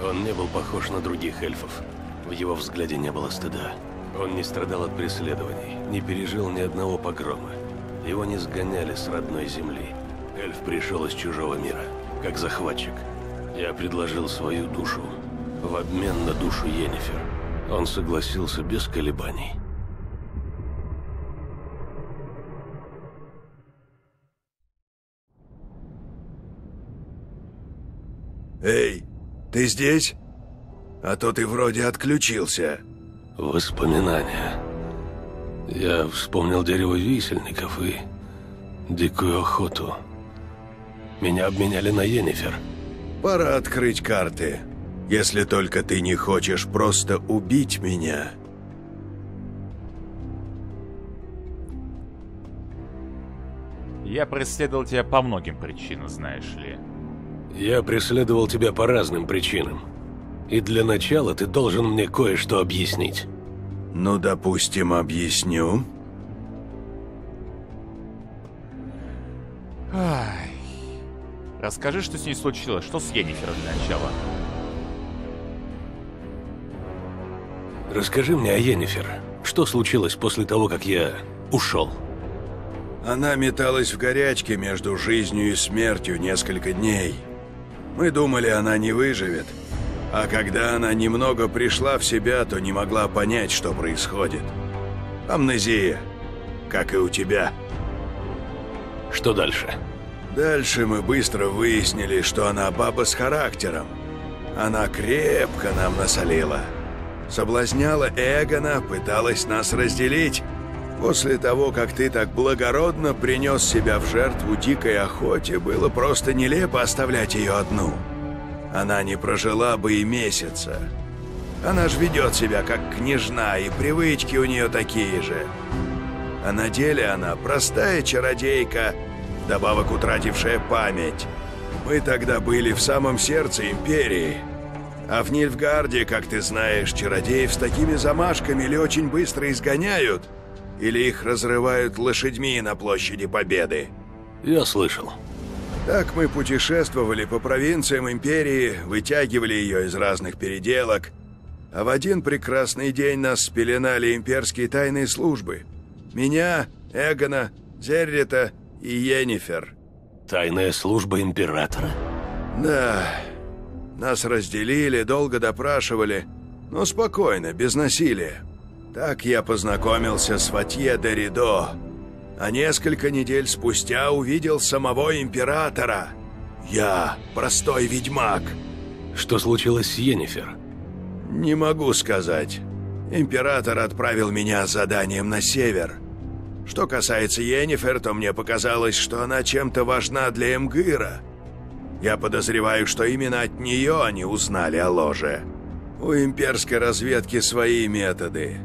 Он не был похож на других эльфов. В его взгляде не было стыда. Он не страдал от преследований, не пережил ни одного погрома. Его не сгоняли с родной земли. Эльф пришел из чужого мира, как захватчик. Я предложил свою душу в обмен на душу Йеннифер. Он согласился без колебаний. Эй, ты здесь? А то ты вроде отключился. Воспоминания. Я вспомнил дерево висельников и дикую охоту. Меня обменяли на Йеннифер. Пора открыть карты. Если только ты не хочешь просто убить меня. Я преследовал тебя по многим причинам, знаешь ли. Я преследовал тебя по разным причинам. И для начала ты должен мне кое-что объяснить. Ну, допустим, объясню. Ай. Расскажи, что с ней случилось, что с Йеннифером для начала. Расскажи мне о Йеннифер. Что случилось после того, как я ушел? Она металась в горячке между жизнью и смертью несколько дней. Мы думали, она не выживет. А когда она немного пришла в себя, то не могла понять, что происходит. Амнезия, как и у тебя. Что дальше? Дальше мы быстро выяснили, что она баба с характером. Она крепко нам насолила. Соблазняла Эгона, пыталась нас разделить. После того, как ты так благородно принес себя в жертву Дикой Охоте, было просто нелепо оставлять ее одну. Она не прожила бы и месяца. Она ж ведет себя как княжна, и привычки у нее такие же. А на деле она простая чародейка, вдобавок утратившая память. Мы тогда были в самом сердце Империи. А в Нильфгарде, как ты знаешь, чародеев с такими замашками или очень быстро изгоняют, или их разрывают лошадьми на площади Победы. Я слышал. Так мы путешествовали по провинциям Империи, вытягивали ее из разных переделок, а в один прекрасный день нас спеленали имперские тайные службы. Меня, Эгона, Зеррита и Йеннифер. Тайная служба Императора? Да. Нас разделили, долго допрашивали, но спокойно, без насилия. Так я познакомился с Ватье де Ридо, а несколько недель спустя увидел самого Императора. Я простой ведьмак. Что случилось с Йеннифер? Не могу сказать. Император отправил меня с заданием на север. Что касается Йеннифер, то мне показалось, что она чем-то важна для Эмгыра. Я подозреваю, что именно от нее они узнали о ложе. У имперской разведки свои методы.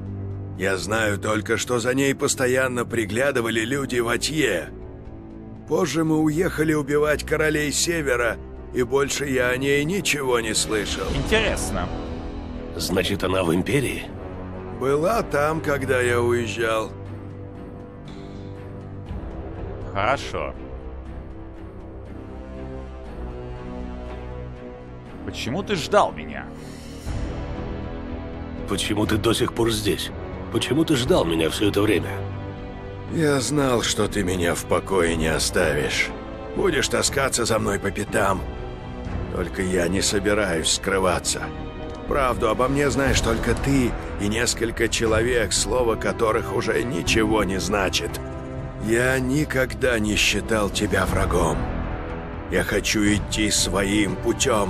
Я знаю только, что за ней постоянно приглядывали люди Ватье. Позже мы уехали убивать королей Севера, и больше я о ней ничего не слышал. Интересно. Значит, она в Империи? Была там, когда я уезжал. Хорошо. Почему ты ждал меня? Почему ты до сих пор здесь? Почему ты ждал меня все это время? Я знал, что ты меня в покое не оставишь. Будешь таскаться за мной по пятам. Только я не собираюсь скрываться. Правду обо мне знаешь только ты и несколько человек, слово которых уже ничего не значит. Я никогда не считал тебя врагом. Я хочу идти своим путем.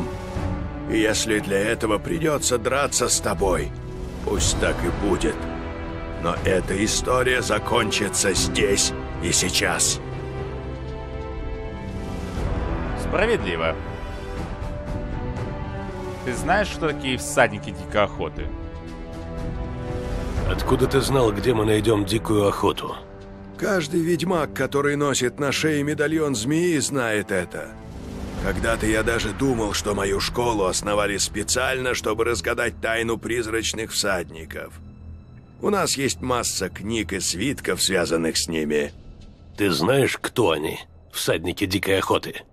И если для этого придется драться с тобой, пусть так и будет. Но эта история закончится здесь и сейчас. Справедливо. Ты знаешь, что такие всадники Дикой Охоты? Откуда ты знал, где мы найдем Дикую Охоту? Каждый ведьмак, который носит на шее медальон змеи, знает это. Когда-то я даже думал, что мою школу основали специально, чтобы разгадать тайну призрачных всадников. У нас есть масса книг и свитков, связанных с ними. Ты знаешь, кто они, всадники Дикой Охоты?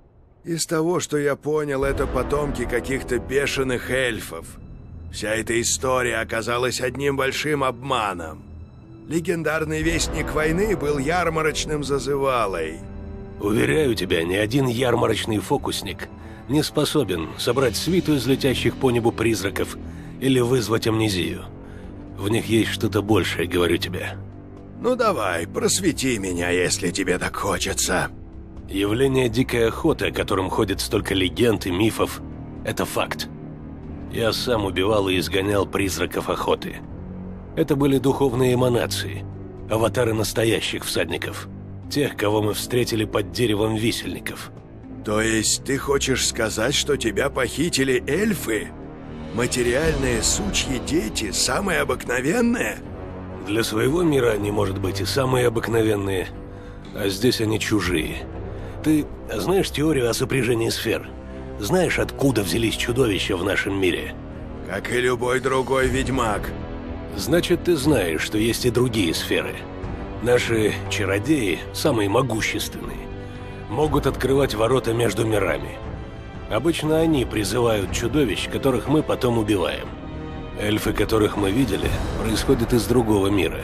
Из того, что я понял, это потомки каких-то бешеных эльфов. Вся эта история оказалась одним большим обманом. Легендарный вестник войны был ярмарочным зазывалой. Уверяю тебя, ни один ярмарочный фокусник не способен собрать свиту из летящих по небу призраков или вызвать амнезию. В них есть что-то большее, говорю тебе. Ну давай, просвети меня, если тебе так хочется. Явление Дикой Охоты, о котором ходит столько легенд и мифов, это факт. Я сам убивал и изгонял призраков охоты. Это были духовные эманации, аватары настоящих всадников, тех, кого мы встретили под деревом висельников. То есть ты хочешь сказать, что тебя похитили эльфы? материальные сучьи дети самые обыкновенные? Для своего мира они, может быть, и самые обыкновенные, а здесь они чужие. Ты знаешь теорию о сопряжении сфер? Знаешь, откуда взялись чудовища в нашем мире? Как и любой другой ведьмак. Значит, ты знаешь, что есть и другие сферы. Наши чародеи, самые могущественные, могут открывать ворота между мирами. Обычно они призывают чудовищ, которых мы потом убиваем. Эльфы, которых мы видели, происходят из другого мира.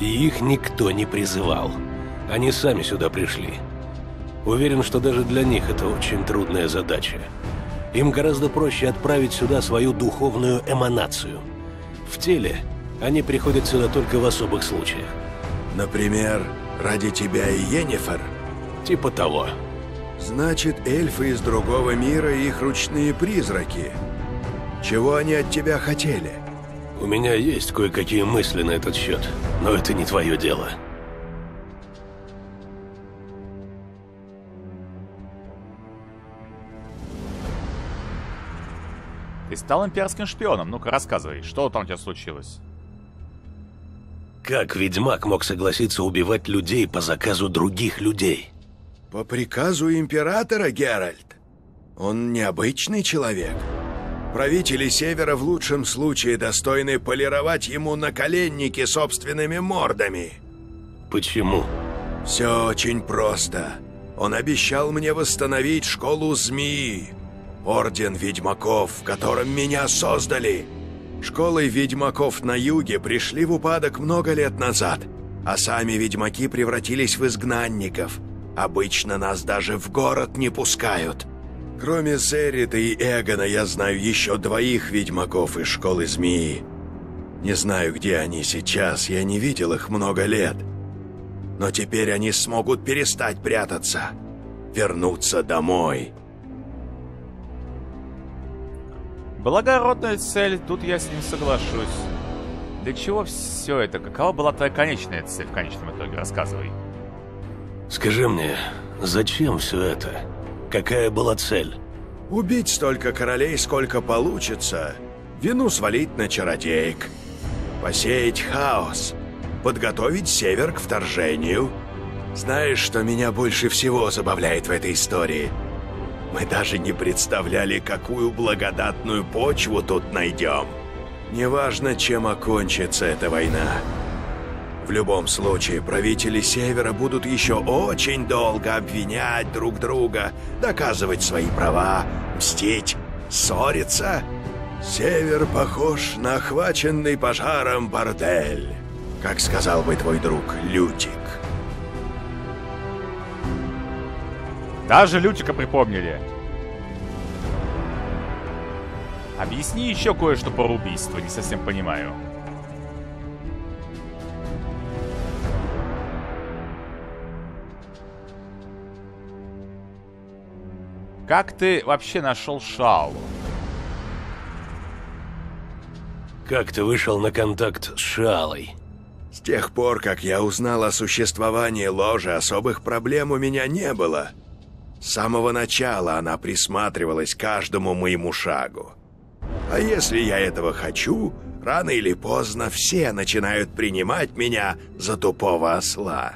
И их никто не призывал. Они сами сюда пришли. Уверен, что даже для них это очень трудная задача. Им гораздо проще отправить сюда свою духовную эманацию. В теле они приходят сюда только в особых случаях. Например, ради тебя и Йеннифер? Типа того. Значит, эльфы из другого мира и их ручные призраки. Чего они от тебя хотели? У меня есть кое-какие мысли на этот счет, но это не твое дело. Ты стал имперским шпионом? Ну-ка, рассказывай, что там у тебя случилось? Как ведьмак мог согласиться убивать людей по заказу других людей? По приказу императора, Геральд. Он необычный человек. Правители Севера в лучшем случае достойны полировать ему наколенники собственными мордами. Почему? Все очень просто. Он обещал мне восстановить школу Змии. Орден ведьмаков, в котором меня создали. Школы ведьмаков на юге пришли в упадок много лет назад, а сами ведьмаки превратились в изгнанников. Обычно нас даже в город не пускают. Кроме Зеррита и Эгона я знаю еще двоих ведьмаков из школы Змеи. Не знаю, где они сейчас, я не видел их много лет. Но теперь они смогут перестать прятаться, вернуться домой. Благородная цель, тут я с ним соглашусь. Для чего все это? Какова была твоя конечная цель в конечном итоге? Рассказывай. Скажи мне, зачем все это? Какая была цель? Убить столько королей, сколько получится. Вину свалить на чародеек. Посеять хаос. Подготовить север к вторжению. Знаешь, что меня больше всего забавляет в этой истории? Мы даже не представляли, какую благодатную почву тут найдем. Неважно, чем окончится эта война. В любом случае, правители Севера будут еще очень долго обвинять друг друга, доказывать свои права, мстить, ссориться. Север похож на охваченный пожаром бордель, как сказал бы твой друг Лютик. Даже Лютика припомнили. Объясни еще кое-что про убийство, не совсем понимаю. Как ты вообще нашел Шеалу? Как ты вышел на контакт с Шеалой? С тех пор, как я узнал о существовании ложи, особых проблем у меня не было. С самого начала она присматривалась к каждому моему шагу. А если я этого хочу, рано или поздно все начинают принимать меня за тупого осла.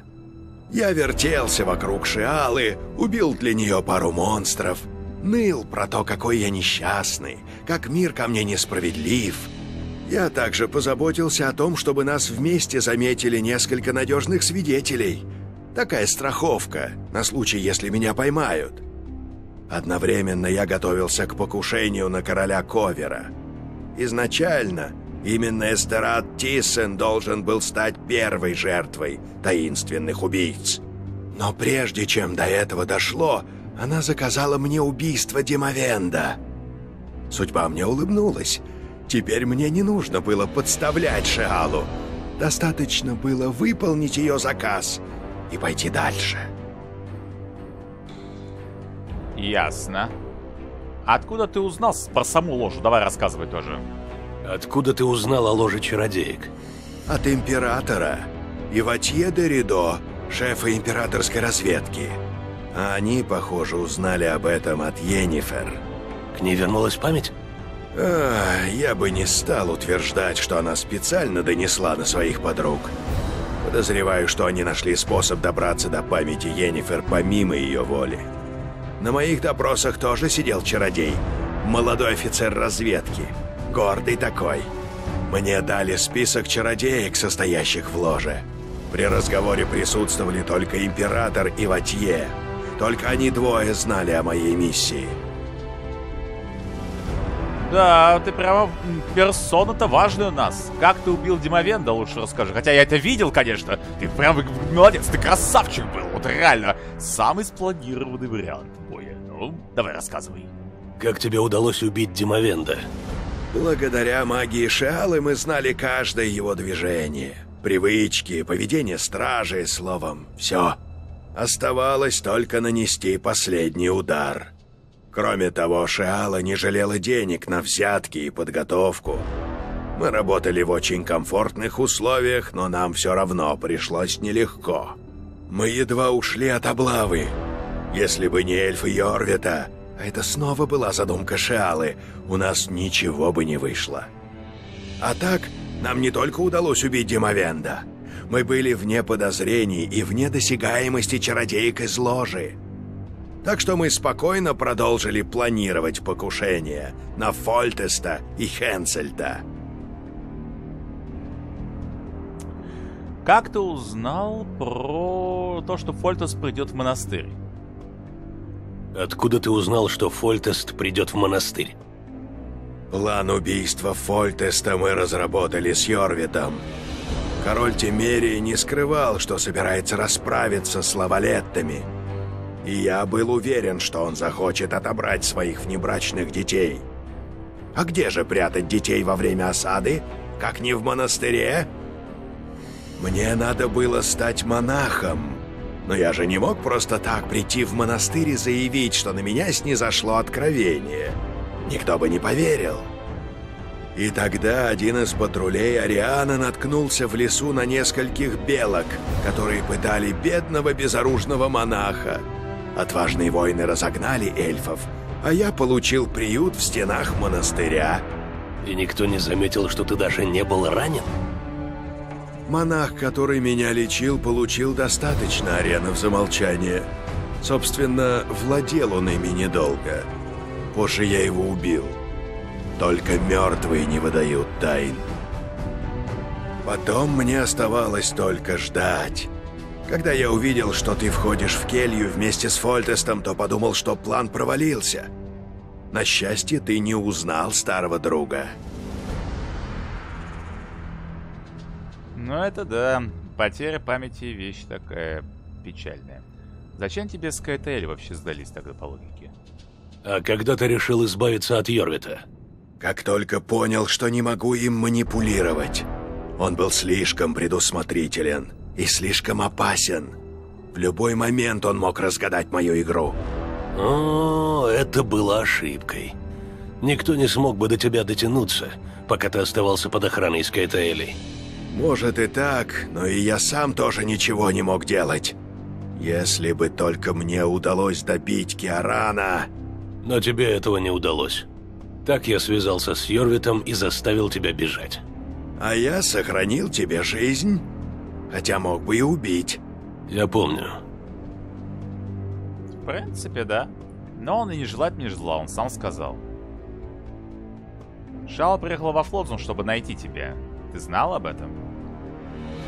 Я вертелся вокруг Шеалы, убил для нее пару монстров, ныл про то, какой я несчастный, как мир ко мне несправедлив. Я также позаботился о том, чтобы нас вместе заметили несколько надежных свидетелей. Такая страховка, на случай, если меня поймают. Одновременно я готовился к покушению на короля Ковера. Изначально именно Эстерат Тиссен должен был стать первой жертвой таинственных убийц. Но прежде чем до этого дошло, она заказала мне убийство Демавенда. Судьба мне улыбнулась. Теперь мне не нужно было подставлять Шеалу. Достаточно было выполнить ее заказ и пойти дальше. Ясно. Откуда ты узнал про саму ложу? Давай рассказывай тоже. Откуда ты узнал о ложе чародеек? От императора. Иватье де Ридо, шефа императорской разведки. А они, похоже, узнали об этом от Йеннифер. К ней вернулась память? Я бы не стал утверждать, что она специально донесла на своих подруг. Подозреваю, что они нашли способ добраться до памяти Йеннифер помимо ее воли. На моих допросах тоже сидел чародей. Молодой офицер разведки. Гордый такой. Мне дали список чародеек, состоящих в ложе. При разговоре присутствовали только Император и Ватье. Только они двое знали о моей миссии. Да, ты прямо персона-то важная у нас. Как ты убил Демавенда, лучше расскажи. Хотя я это видел, конечно. Ты прям молодец, ты красавчик был. Вот реально. Самый спланированный вариант. Ой, ну, давай рассказывай. Как тебе удалось убить Демавенда? Благодаря магии Шеалы мы знали каждое его движение. Привычки, поведение стражи, словом, все. Оставалось только нанести последний удар. Кроме того, Шеала не жалела денег на взятки и подготовку. Мы работали в очень комфортных условиях, но нам все равно пришлось нелегко. Мы едва ушли от облавы. Если бы не эльфы Йорвета, а это снова была задумка Шеалы, у нас ничего бы не вышло. А так, нам не только удалось убить Демавенда. Мы были вне подозрений и вне досягаемости чародеек из ложи. Так что мы спокойно продолжили планировать покушение на Фольтеста и Хенсельта. Как ты узнал про то, что Фольтест придет в монастырь? Откуда ты узнал, что Фольтест придет в монастырь? План убийства Фольтеста мы разработали с Йорвитом. Король Темерии не скрывал, что собирается расправиться с лавалеттами. И я был уверен, что он захочет отобрать своих внебрачных детей. А где же прятать детей во время осады, как не в монастыре? Мне надо было стать монахом. Но я же не мог просто так прийти в монастырь и заявить, что на меня снизошло откровение. Никто бы не поверил. И тогда один из патрулей Ариана наткнулся в лесу на нескольких белок, которые пытали бедного безоружного монаха. Отважные воины разогнали эльфов, а я получил приют в стенах монастыря. И никто не заметил, что ты даже не был ранен? Монах, который меня лечил, получил достаточно аренов за молчание. Собственно, владел он ими недолго. Позже я его убил. Только мертвые не выдают тайн. Потом мне оставалось только ждать. Когда я увидел, что ты входишь в келью вместе с Фольтестом, то подумал, что план провалился. На счастье, ты не узнал старого друга. Ну это да. Потеря памяти — вещь такая печальная. Зачем тебе Скайтаэли вообще сдались тогда по логике? А когда ты решил избавиться от Йорвета? Как только понял, что не могу им манипулировать. Он был слишком предусмотрителен. И слишком опасен. В любой момент он мог разгадать мою игру. О, это было ошибкой. Никто не смог бы до тебя дотянуться, пока ты оставался под охраной Скайтаэли. Может и так, но и я сам тоже ничего не мог делать. Если бы только мне удалось добить Киарана... Но тебе этого не удалось. Так я связался с Йорвитом и заставил тебя бежать. А я сохранил тебе жизнь... Хотя мог бы и убить. Я помню. В принципе, да. Но он и не желает мне зла, он сам сказал. Шеала приехала во Флотзам, чтобы найти тебя. Ты знал об этом?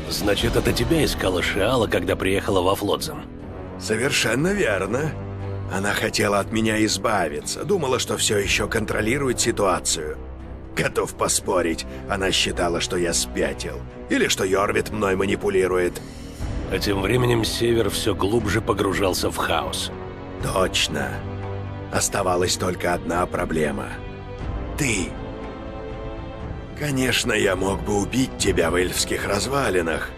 Значит, это тебя искала Шеала, когда приехала во Флотзам? Совершенно верно. Она хотела от меня избавиться. Думала, что все еще контролирует ситуацию. Готов поспорить, она считала, что я спятил. Или что Йорвет мной манипулирует. А тем временем Север все глубже погружался в хаос. Точно. Оставалась только одна проблема. Ты. Конечно, я мог бы убить тебя в эльфских развалинах,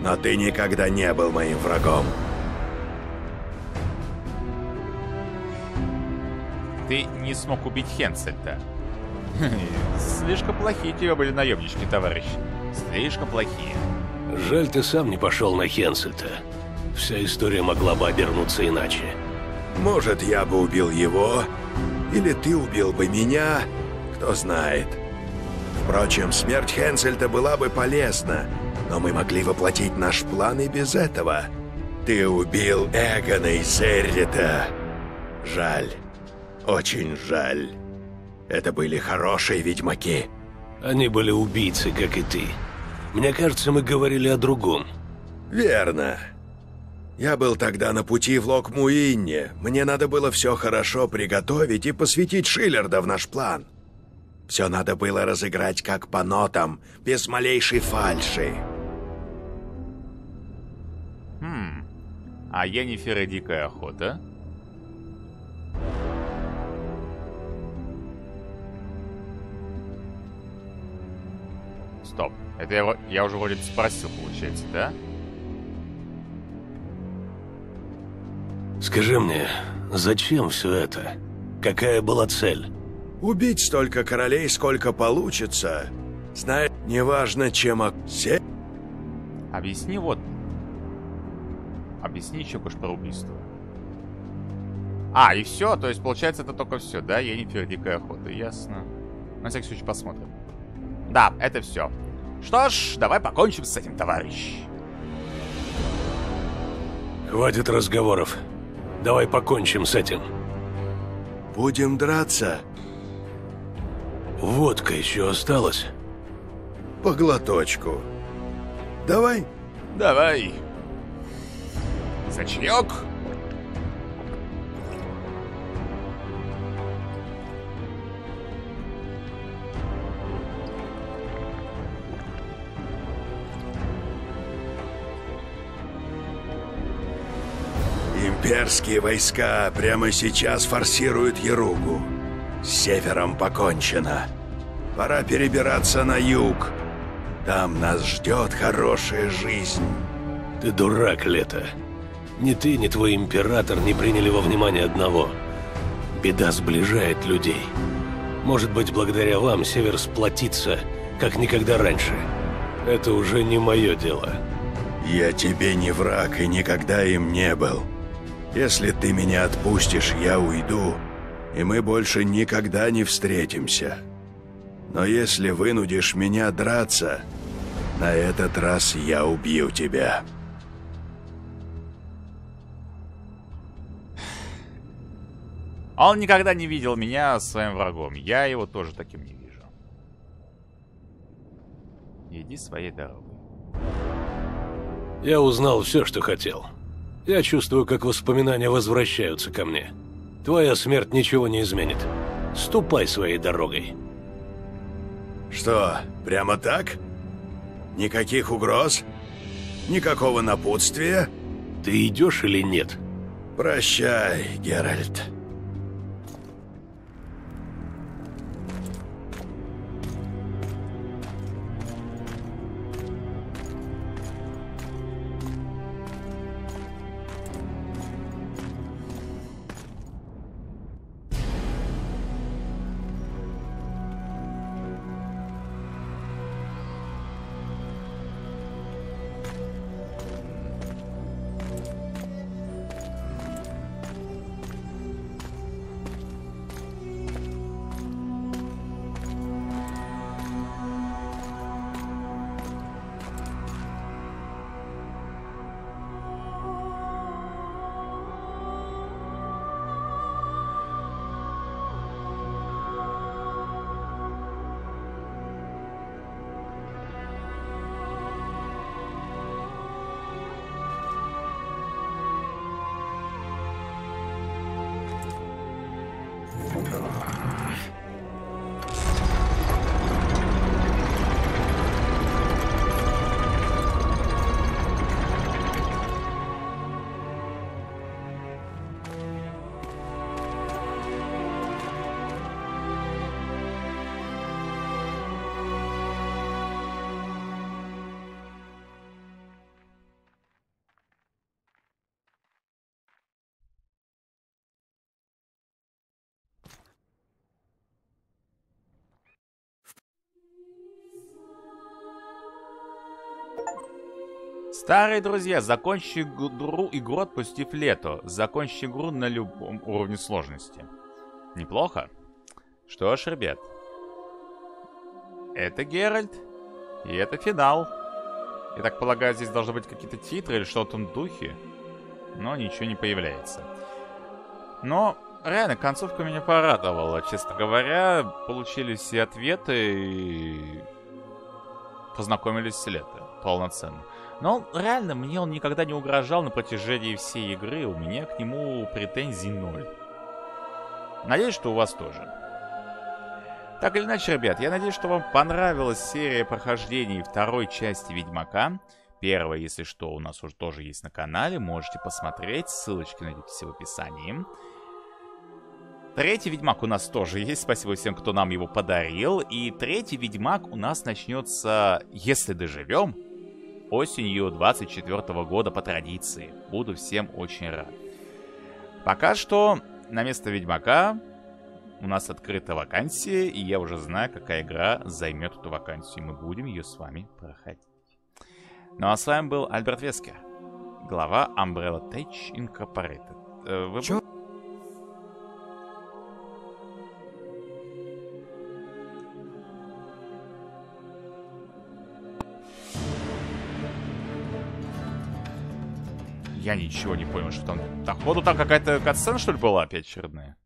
но ты никогда не был моим врагом. Ты не смог убить Хенсельта. Слишком плохие у тебя были наемнички, товарищ. Слишком плохие. Жаль, ты сам не пошел на Хенсельта. Вся история могла бы обернуться иначе. Может, я бы убил его, или ты убил бы меня. Кто знает. Впрочем, смерть Хенсельта была бы полезна, но мы могли воплотить наш план и без этого. Ты убил Эгона и Серрита. Жаль. Очень жаль. Это были хорошие ведьмаки. Они были убийцы, как и ты. Мне кажется, мы говорили о другом. Верно. Я был тогда на пути в Лок Муинне. Мне надо было все хорошо приготовить и посвятить Шиллерда в наш план. Все надо было разыграть как по нотам, без малейшей фальши. А Йеннифер и Дикая Охота? Стоп. Это я уже вроде спросил, получается, да? Скажи мне, зачем все это? Какая была цель? Убить столько королей, сколько получится. Знаешь, неважно, чем... Объясни вот. Объясни еще кое-что про убийство. А, и все? То есть, получается, это только все, да? Йеннифер, Дикая Охота, ясно. На всякий случай посмотрим. Да, это все. Что ж, давай покончим с этим, товарищ. Хватит разговоров. Давай покончим с этим. Будем драться. Водка еще осталась? По глоточку. Давай? Давай. За чаек. Имперские войска прямо сейчас форсируют Яругу. С севером покончено. Пора перебираться на юг. Там нас ждет хорошая жизнь. Ты дурак, Лето. Ни ты, ни твой император не приняли во внимание одного. Беда сближает людей. Может быть, благодаря вам север сплотится, как никогда раньше. Это уже не мое дело. Я тебе не враг и никогда им не был. Если ты меня отпустишь, я уйду, и мы больше никогда не встретимся. Но если вынудишь меня драться, на этот раз я убью тебя. Он никогда не видел меня своим врагом. Я его тоже таким не вижу. Иди своей дорогой. Я узнал все, что хотел. Я чувствую, как воспоминания возвращаются ко мне. Твоя смерть ничего не изменит. Ступай своей дорогой. Что, прямо так? Никаких угроз? Никакого напутствия? Ты идешь или нет? Прощай, Геральд. Старые друзья, закончи игру, отпустив Лето. Закончи игру на любом уровне сложности. Неплохо? Что ж, ребят, Это Геральд. И это финал. Я так полагаю, здесь должны быть какие-то титры или что-то в том духе. Но ничего не появляется. Но реально, концовка меня порадовала. Честно говоря, получились все ответы и познакомились с Лето полноценно. Но реально, мне он никогда не угрожал на протяжении всей игры. У меня к нему претензий ноль. Надеюсь, что у вас тоже. Так или иначе, ребят, я надеюсь, что вам понравилась серия прохождений второй части Ведьмака. Первая, если что, у нас уже тоже есть на канале. Можете посмотреть, ссылочки найдете в описании. Третий Ведьмак у нас тоже есть. Спасибо всем, кто нам его подарил. И третий Ведьмак у нас начнется, если доживем, осенью 24-го года по традиции. Буду всем очень рад. Пока что на место Ведьмака у нас открыта вакансия, и я уже знаю, какая игра займет эту вакансию. Мы будем ее с вами проходить. Ну а с вами был Альберт Вескер, глава Umbrella Tech Incorporated. Я ничего не понял, что там. Походу, там какая-то катсцена, что ли, была опять очередная?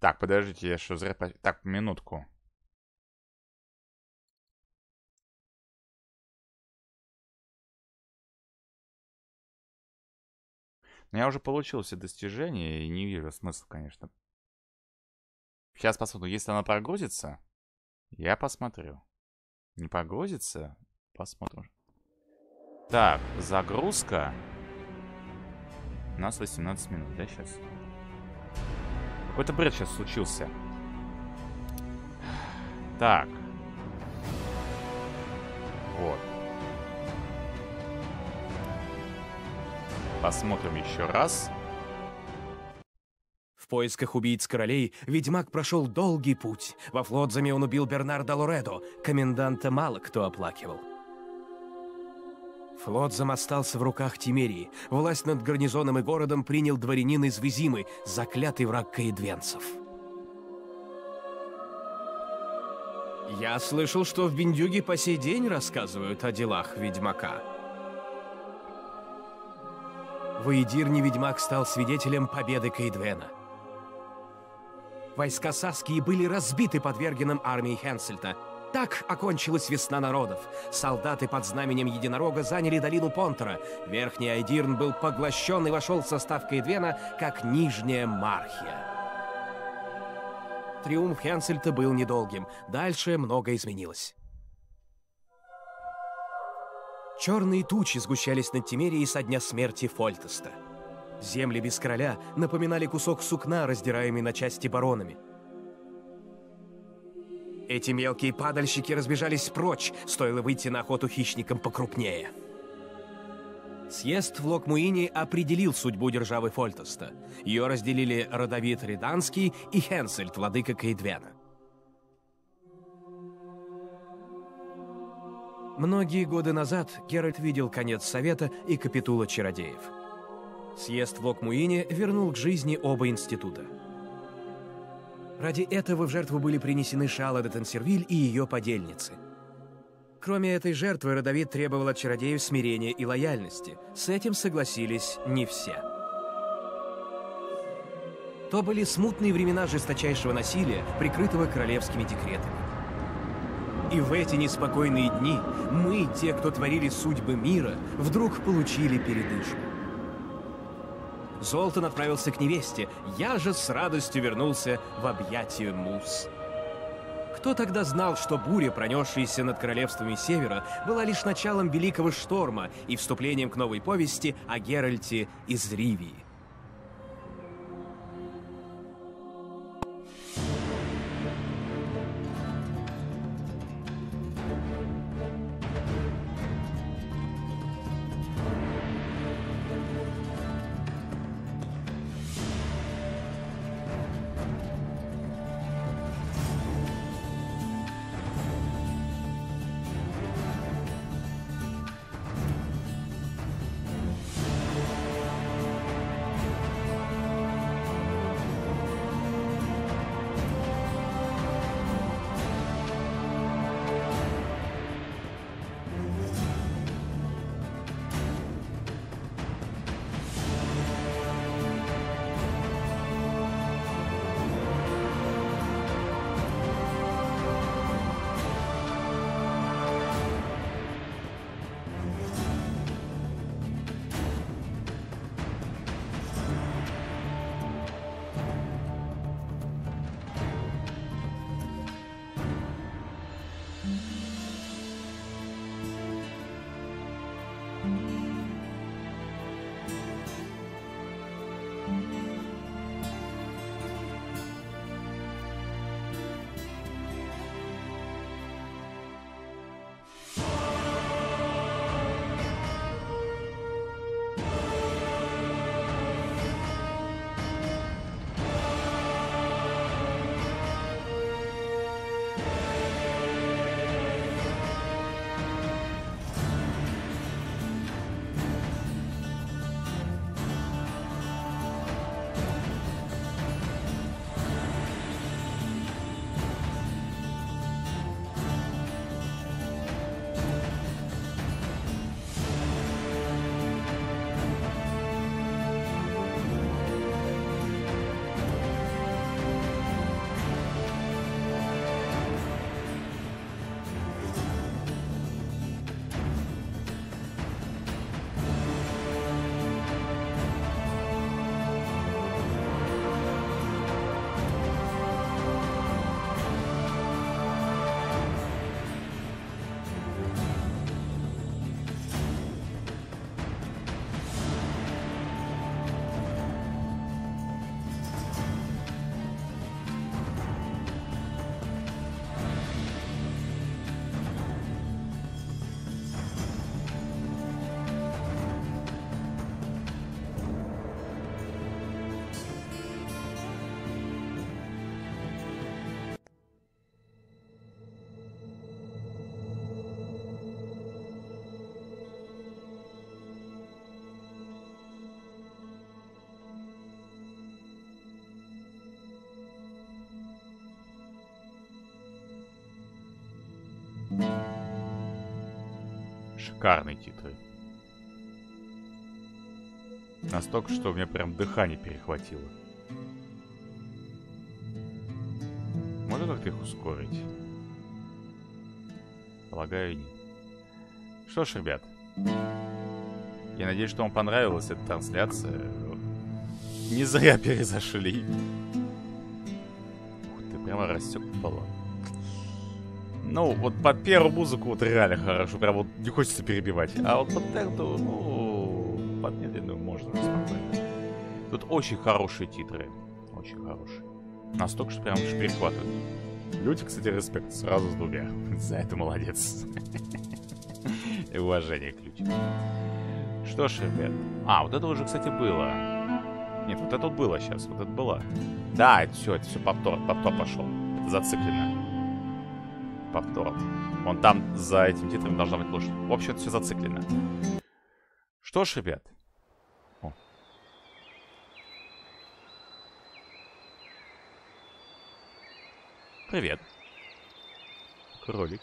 Так, подождите, я что, зря... Так, минутку. Но я уже получил все достижения и не вижу смысла, конечно. Сейчас посмотрю. Если она прогрузится, я посмотрю. Не прогрузится? Посмотрим. Так, загрузка. У нас 18 минут, да, сейчас? Какой-то бред сейчас случился. Так. Вот. Посмотрим еще раз. В поисках убийц королей ведьмак прошел долгий путь. Во Флотзаме он убил Бернарда Лоредо. Коменданта мало кто оплакивал. Флотзам остался в руках Темерии. Власть над гарнизоном и городом принял дворянин из Визимы, заклятый враг каэдвенцев. Я слышал, что в Биндюге по сей день рассказывают о делах ведьмака. В Айдирне ведьмак стал свидетелем победы Каэдвена. Войска Саскии были разбиты под Вергеном армией Хенсельта. Так окончилась весна народов. Солдаты под знаменем единорога заняли долину Понтера. Верхний Айдирн был поглощен и вошел в состав Каэдвена, как Нижняя Мархия. Триумф Хенсельта был недолгим. Дальше многое изменилось. Черные тучи сгущались над Темерией со дня смерти Фольтеста. Земли без короля напоминали кусок сукна, раздираемый на части баронами. Эти мелкие падальщики разбежались прочь, стоило выйти на охоту хищникам покрупнее. Съезд в Лок Муинне определил судьбу державы Фольтеста. Ее разделили Родовит Риданский и Хенсельт, владыка Каэдвена. Многие годы назад Геральт видел конец Совета и Капитула Чародеев. Съезд в Лок Муинне вернул к жизни оба института. Ради этого в жертву были принесены Шеала де Тансервиль и ее подельницы. Кроме этой жертвы, Радовид требовал от чародеев смирения и лояльности. С этим согласились не все. То были смутные времена жесточайшего насилия, прикрытого королевскими декретами. И в эти неспокойные дни мы, те, кто творили судьбы мира, вдруг получили передышку. Золтан отправился к невесте, я же с радостью вернулся в объятия муз. Кто тогда знал, что буря, пронесшаяся над королевствами Севера, была лишь началом великого шторма и вступлением к новой повести о Геральте из Ривии? шикарные титры. Настолько, что у меня прям дыхание перехватило. Можно как-то их ускорить? Полагаю, нет. Что ж, ребят, я надеюсь, что вам понравилась эта трансляция. Не зря перезашли. Ух ты, прямо рассек пополам. Ну, вот под первую музыку вот реально хорошо, прям вот не хочется перебивать. А вот под эту, ну, под медленную можно спокойно. Тут очень хорошие титры, очень хорошие. Настолько, что прям перехватывают. Люди, кстати, респект сразу с двумя. За это молодец. И уважение к людям. Что ж, ребят. А, вот это уже, кстати, было. Нет, вот это было сейчас, вот это было. Да, это все повтор пошел. Это зациклено. Повтор. Вон там за этим титром должна быть лошадь. В общем, это все зациклено. Что ж, ребят. О. Привет. Кролик.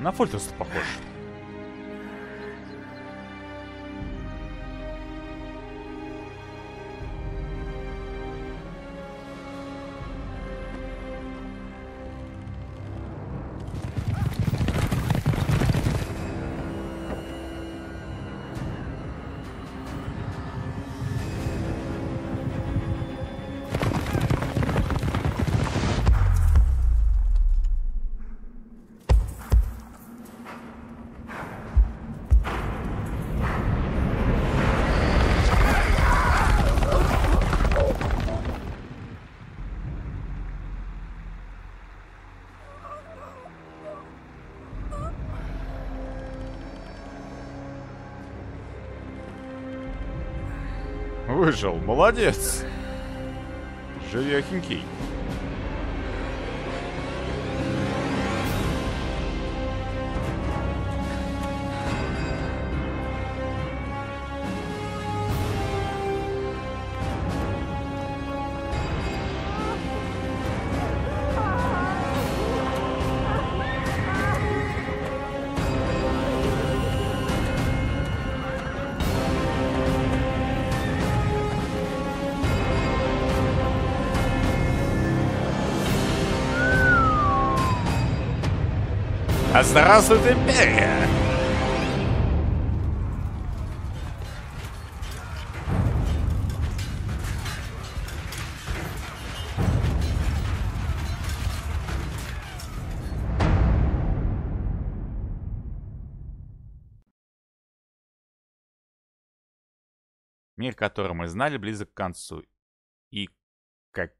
На Фольтест похож. Выжил, молодец. Живехенький. Здравствует Империя! Мир, который мы знали, близок к концу. И как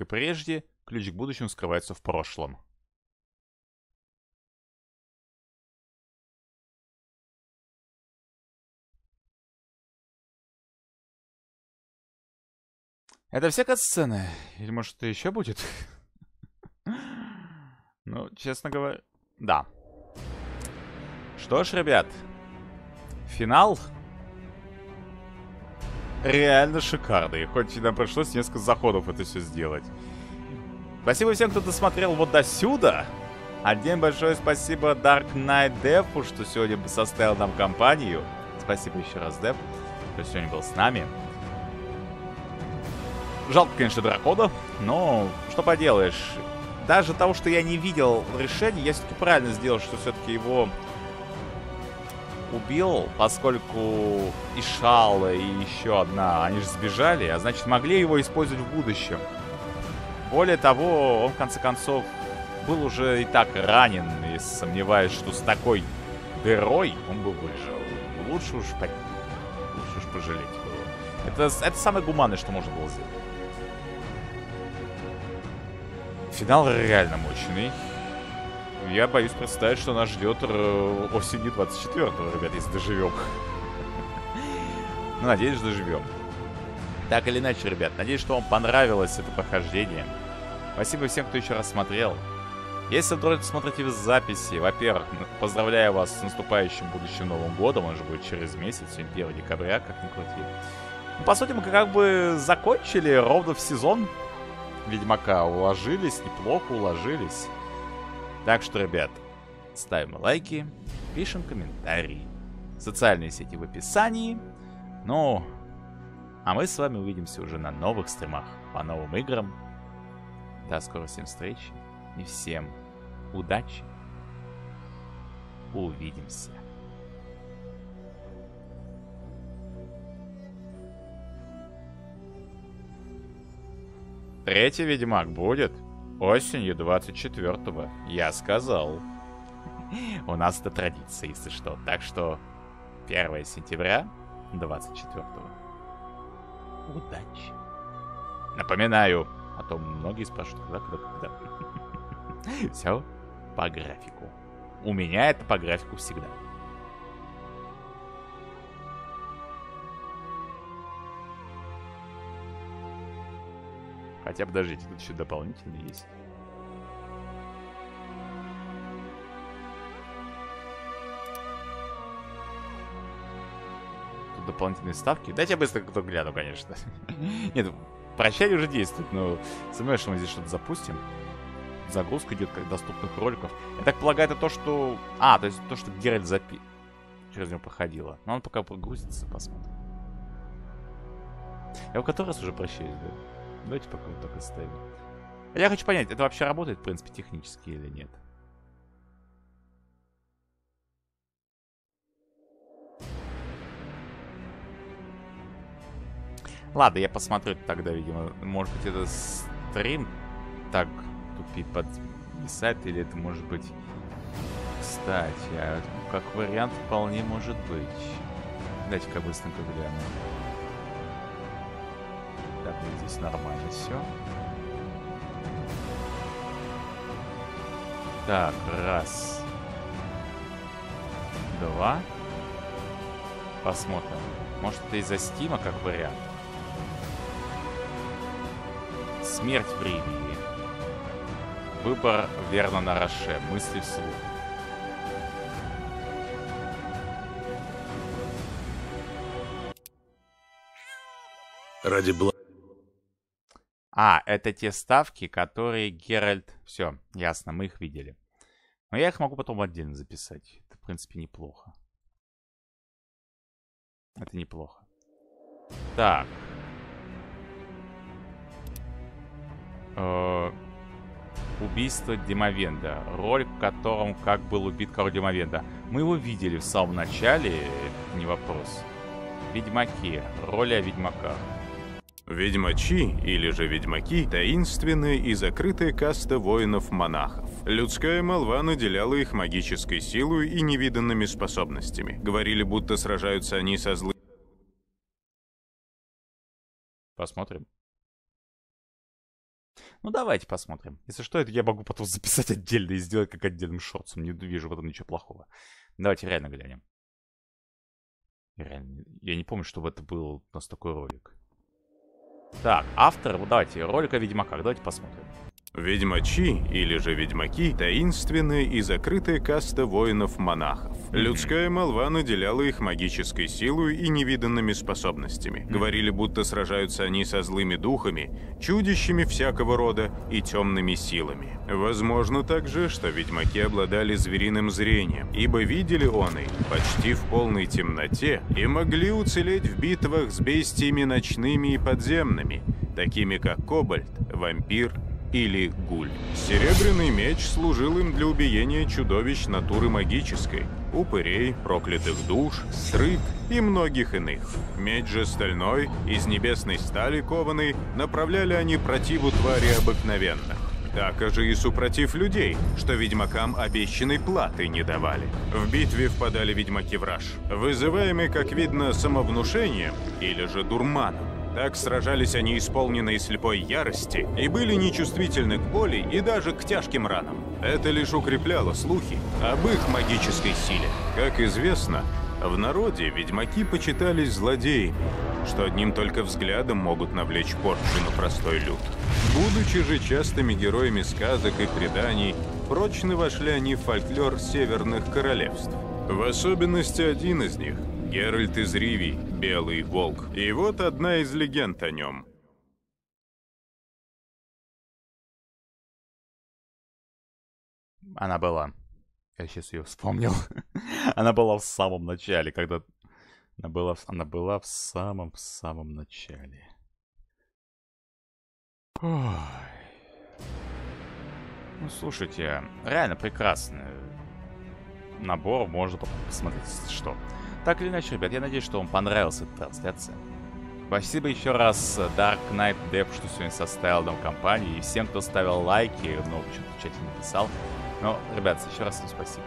и прежде, ключ к будущему скрывается в прошлом. Это все катсцены? Или может еще будет? Ну, честно говоря, да. Что ж, ребят, финал реально шикарный. Хоть нам пришлось несколько заходов это все сделать. Спасибо всем, кто досмотрел вот до сюда. Отдельно большое спасибо DarkNightDev, что сегодня составил нам компанию. Спасибо еще раз, Дев, что сегодня был с нами. Жалко, конечно, дракона, но что поделаешь. Даже того, что я не видел решения, я все-таки правильно сделал, что все-таки его убил, поскольку и Шала, и еще одна, они же сбежали, а значит, могли его использовать в будущем. Более того, он, в конце концов, был уже и так ранен, и сомневаюсь, что с такой дырой он бы выжил. Лучше уж пожалеть было. Это самое гуманное, что можно было сделать. Финал реально мощный. Я боюсь представить, что нас ждет осенью 24-го, ребят, если доживем. Ну, надеюсь, доживем. Так или иначе, ребят, надеюсь, что вам понравилось это прохождение. Спасибо всем, кто еще раз смотрел. Если вы смотрите в записи, во-первых, поздравляю вас с наступающим будущим Новым Годом. Он же будет через месяц, сегодня 1 декабря, как ни крути. Ну, по сути, мы как бы закончили ровно в сезон Ведьмака. Уложились, неплохо уложились. Так что, ребят, ставим лайки, пишем комментарии. Социальные сети в описании. Ну, а мы с вами увидимся уже на новых стримах, по новым играм. До скорой всем встречи и всем удачи. Увидимся. Третий Ведьмак будет осенью 24-го, я сказал. У нас это традиция, если что. Так что 1 сентября 24-го. Удачи. Напоминаю, а то многие спрашивают, когда. Все по графику. У меня это по графику всегда. Хотя, подождите, тут еще дополнительно есть. Тут дополнительные ставки. Дайте я быстро гляну, конечно. Нет, прощай уже действует, но сомневаюсь, что мы здесь что-то запустим. Загрузка идет как доступных роликов. Я так полагаю, это то, что... А, то есть то, что Геральд через него проходило. Но он пока погрузится, посмотрим. Я в который раз уже прощаюсь, да? Давайте пока вот так оставим. Я хочу понять, это вообще работает, в принципе, технически или нет? Ладно, я посмотрю тогда, видимо. Может быть, это стрим так тупит подписать, или это может быть... Кстати, а как вариант вполне может быть. Дайте-ка быстренько гляну. Так, вот здесь нормально все. Так, раз. Два. Посмотрим. Может, это из-за стима как вариант? Смерть в Риме. Выбор Вернона Роше. Мысли вслух. Ради блага. А, это те ставки, которые Геральт... Все, ясно, мы их видели. Но я их могу потом отдельно записать. Это, в принципе, неплохо. Это неплохо. Так. Убийство Демавенда. Ролик, в котором как был убит король Демавенда. Мы его видели в самом начале, это не вопрос. Ведьмаки. Роли о ведьмаках. Ведьмачи, или же ведьмаки, таинственная и закрытая каста воинов-монахов. Людская молва наделяла их магической силой и невиданными способностями. Говорили, будто сражаются они со злым... Посмотрим. Ну, давайте посмотрим. Если что, это я могу потом записать отдельно и сделать как отдельным шортсом. Не вижу в этом ничего плохого. Давайте реально глянем. Реально. Я не помню, чтобы это был у нас такой ролик. Так, автор, давайте, ролик о ведьмаках, давайте посмотрим. Ведьмачи, или же ведьмаки, таинственная и закрытая каста воинов-монахов. Людская молва наделяла их магической силой и невиданными способностями. Говорили, будто сражаются они со злыми духами, чудищами всякого рода и темными силами. Возможно также, что ведьмаки обладали звериным зрением, ибо видели он их почти в полной темноте и могли уцелеть в битвах с бестиями ночными и подземными, такими как кобальт, вампир или гуль. Серебряный меч служил им для убиения чудовищ натуры магической, упырей, проклятых душ, стрыг и многих иных. Меч же стальной, из небесной стали кованый, направляли они противу твари обыкновенных. Акажи и супротив людей, что ведьмакам обещанной платы не давали. В битве впадали ведьмаки в раж, вызываемый, как видно, самовнушением или же дурманом. Так сражались они, исполненные слепой ярости, и были нечувствительны к боли и даже к тяжким ранам. Это лишь укрепляло слухи об их магической силе. Как известно, в народе ведьмаки почитались злодеями, что одним только взглядом могут навлечь порчу на простой люд. Будучи же частыми героями сказок и преданий, прочно вошли они в фольклор северных королевств. В особенности один из них – Геральд из Ривии, Белый Волк. И вот одна из легенд о нем. Она была... Я сейчас ее вспомнил. Она была в самом начале, когда... Она была в самом начале. Ой. Ну, слушайте, реально прекрасный набор, можно посмотреть, что. Так или иначе, ребят, я надеюсь, что вам понравилась эта трансляция. Спасибо еще раз DarkNightDev, что сегодня составил нам компанию, и всем, кто ставил лайки, ну, что-то в чате написал. Но, ребят, еще раз всем спасибо.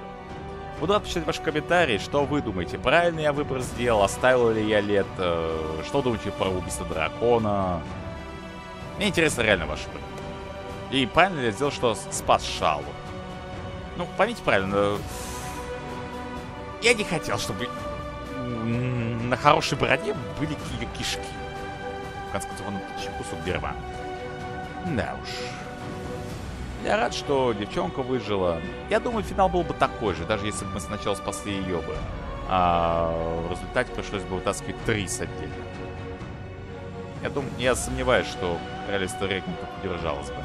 Буду рад почитать ваши комментарии, что вы думаете, правильно я выбор сделал, оставил ли я Лето, что думаете про убийство дракона. Мне интересно реально ваш выбор. И правильно ли я сделал, что спас Шалу? Ну, поймите правильно, я не хотел, чтобы на хорошей броне были ее кишки. В конце концов, он кусок дерьма. Да уж. Я рад, что девчонка выжила. Я думаю, финал был бы такой же, даже если бы мы сначала спасли ее бы. А в результате пришлось бы вытаскивать Трисс отдельно. Я думаю, я сомневаюсь, что королевство регентов удержалось бы.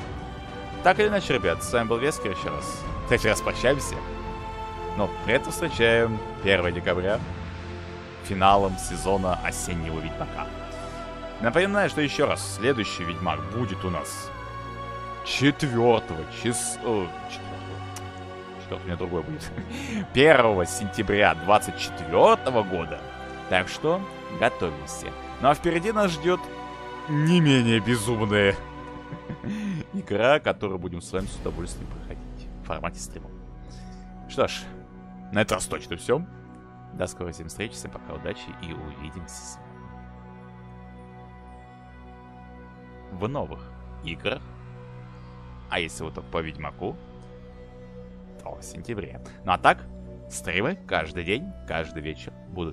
Так или иначе, ребят, с вами был Вескер еще раз. В третий раз прощаемся. Но при этом встречаем 1 декабря финалом сезона осеннего Ведьмака. Напоминаю, что еще раз, следующий Ведьмак будет у нас... 1 сентября 2024 года. Так что готовимся. Ну а впереди нас ждет не менее безумная игра, которую будем с вами с удовольствием проходить в формате стримов. Что ж, на этот раз точно все. До скорой всем встречи, всем пока, удачи и увидимся в новых играх. А если вот по Ведьмаку, то в сентябре. Ну а так, стримы каждый день, каждый вечер будут.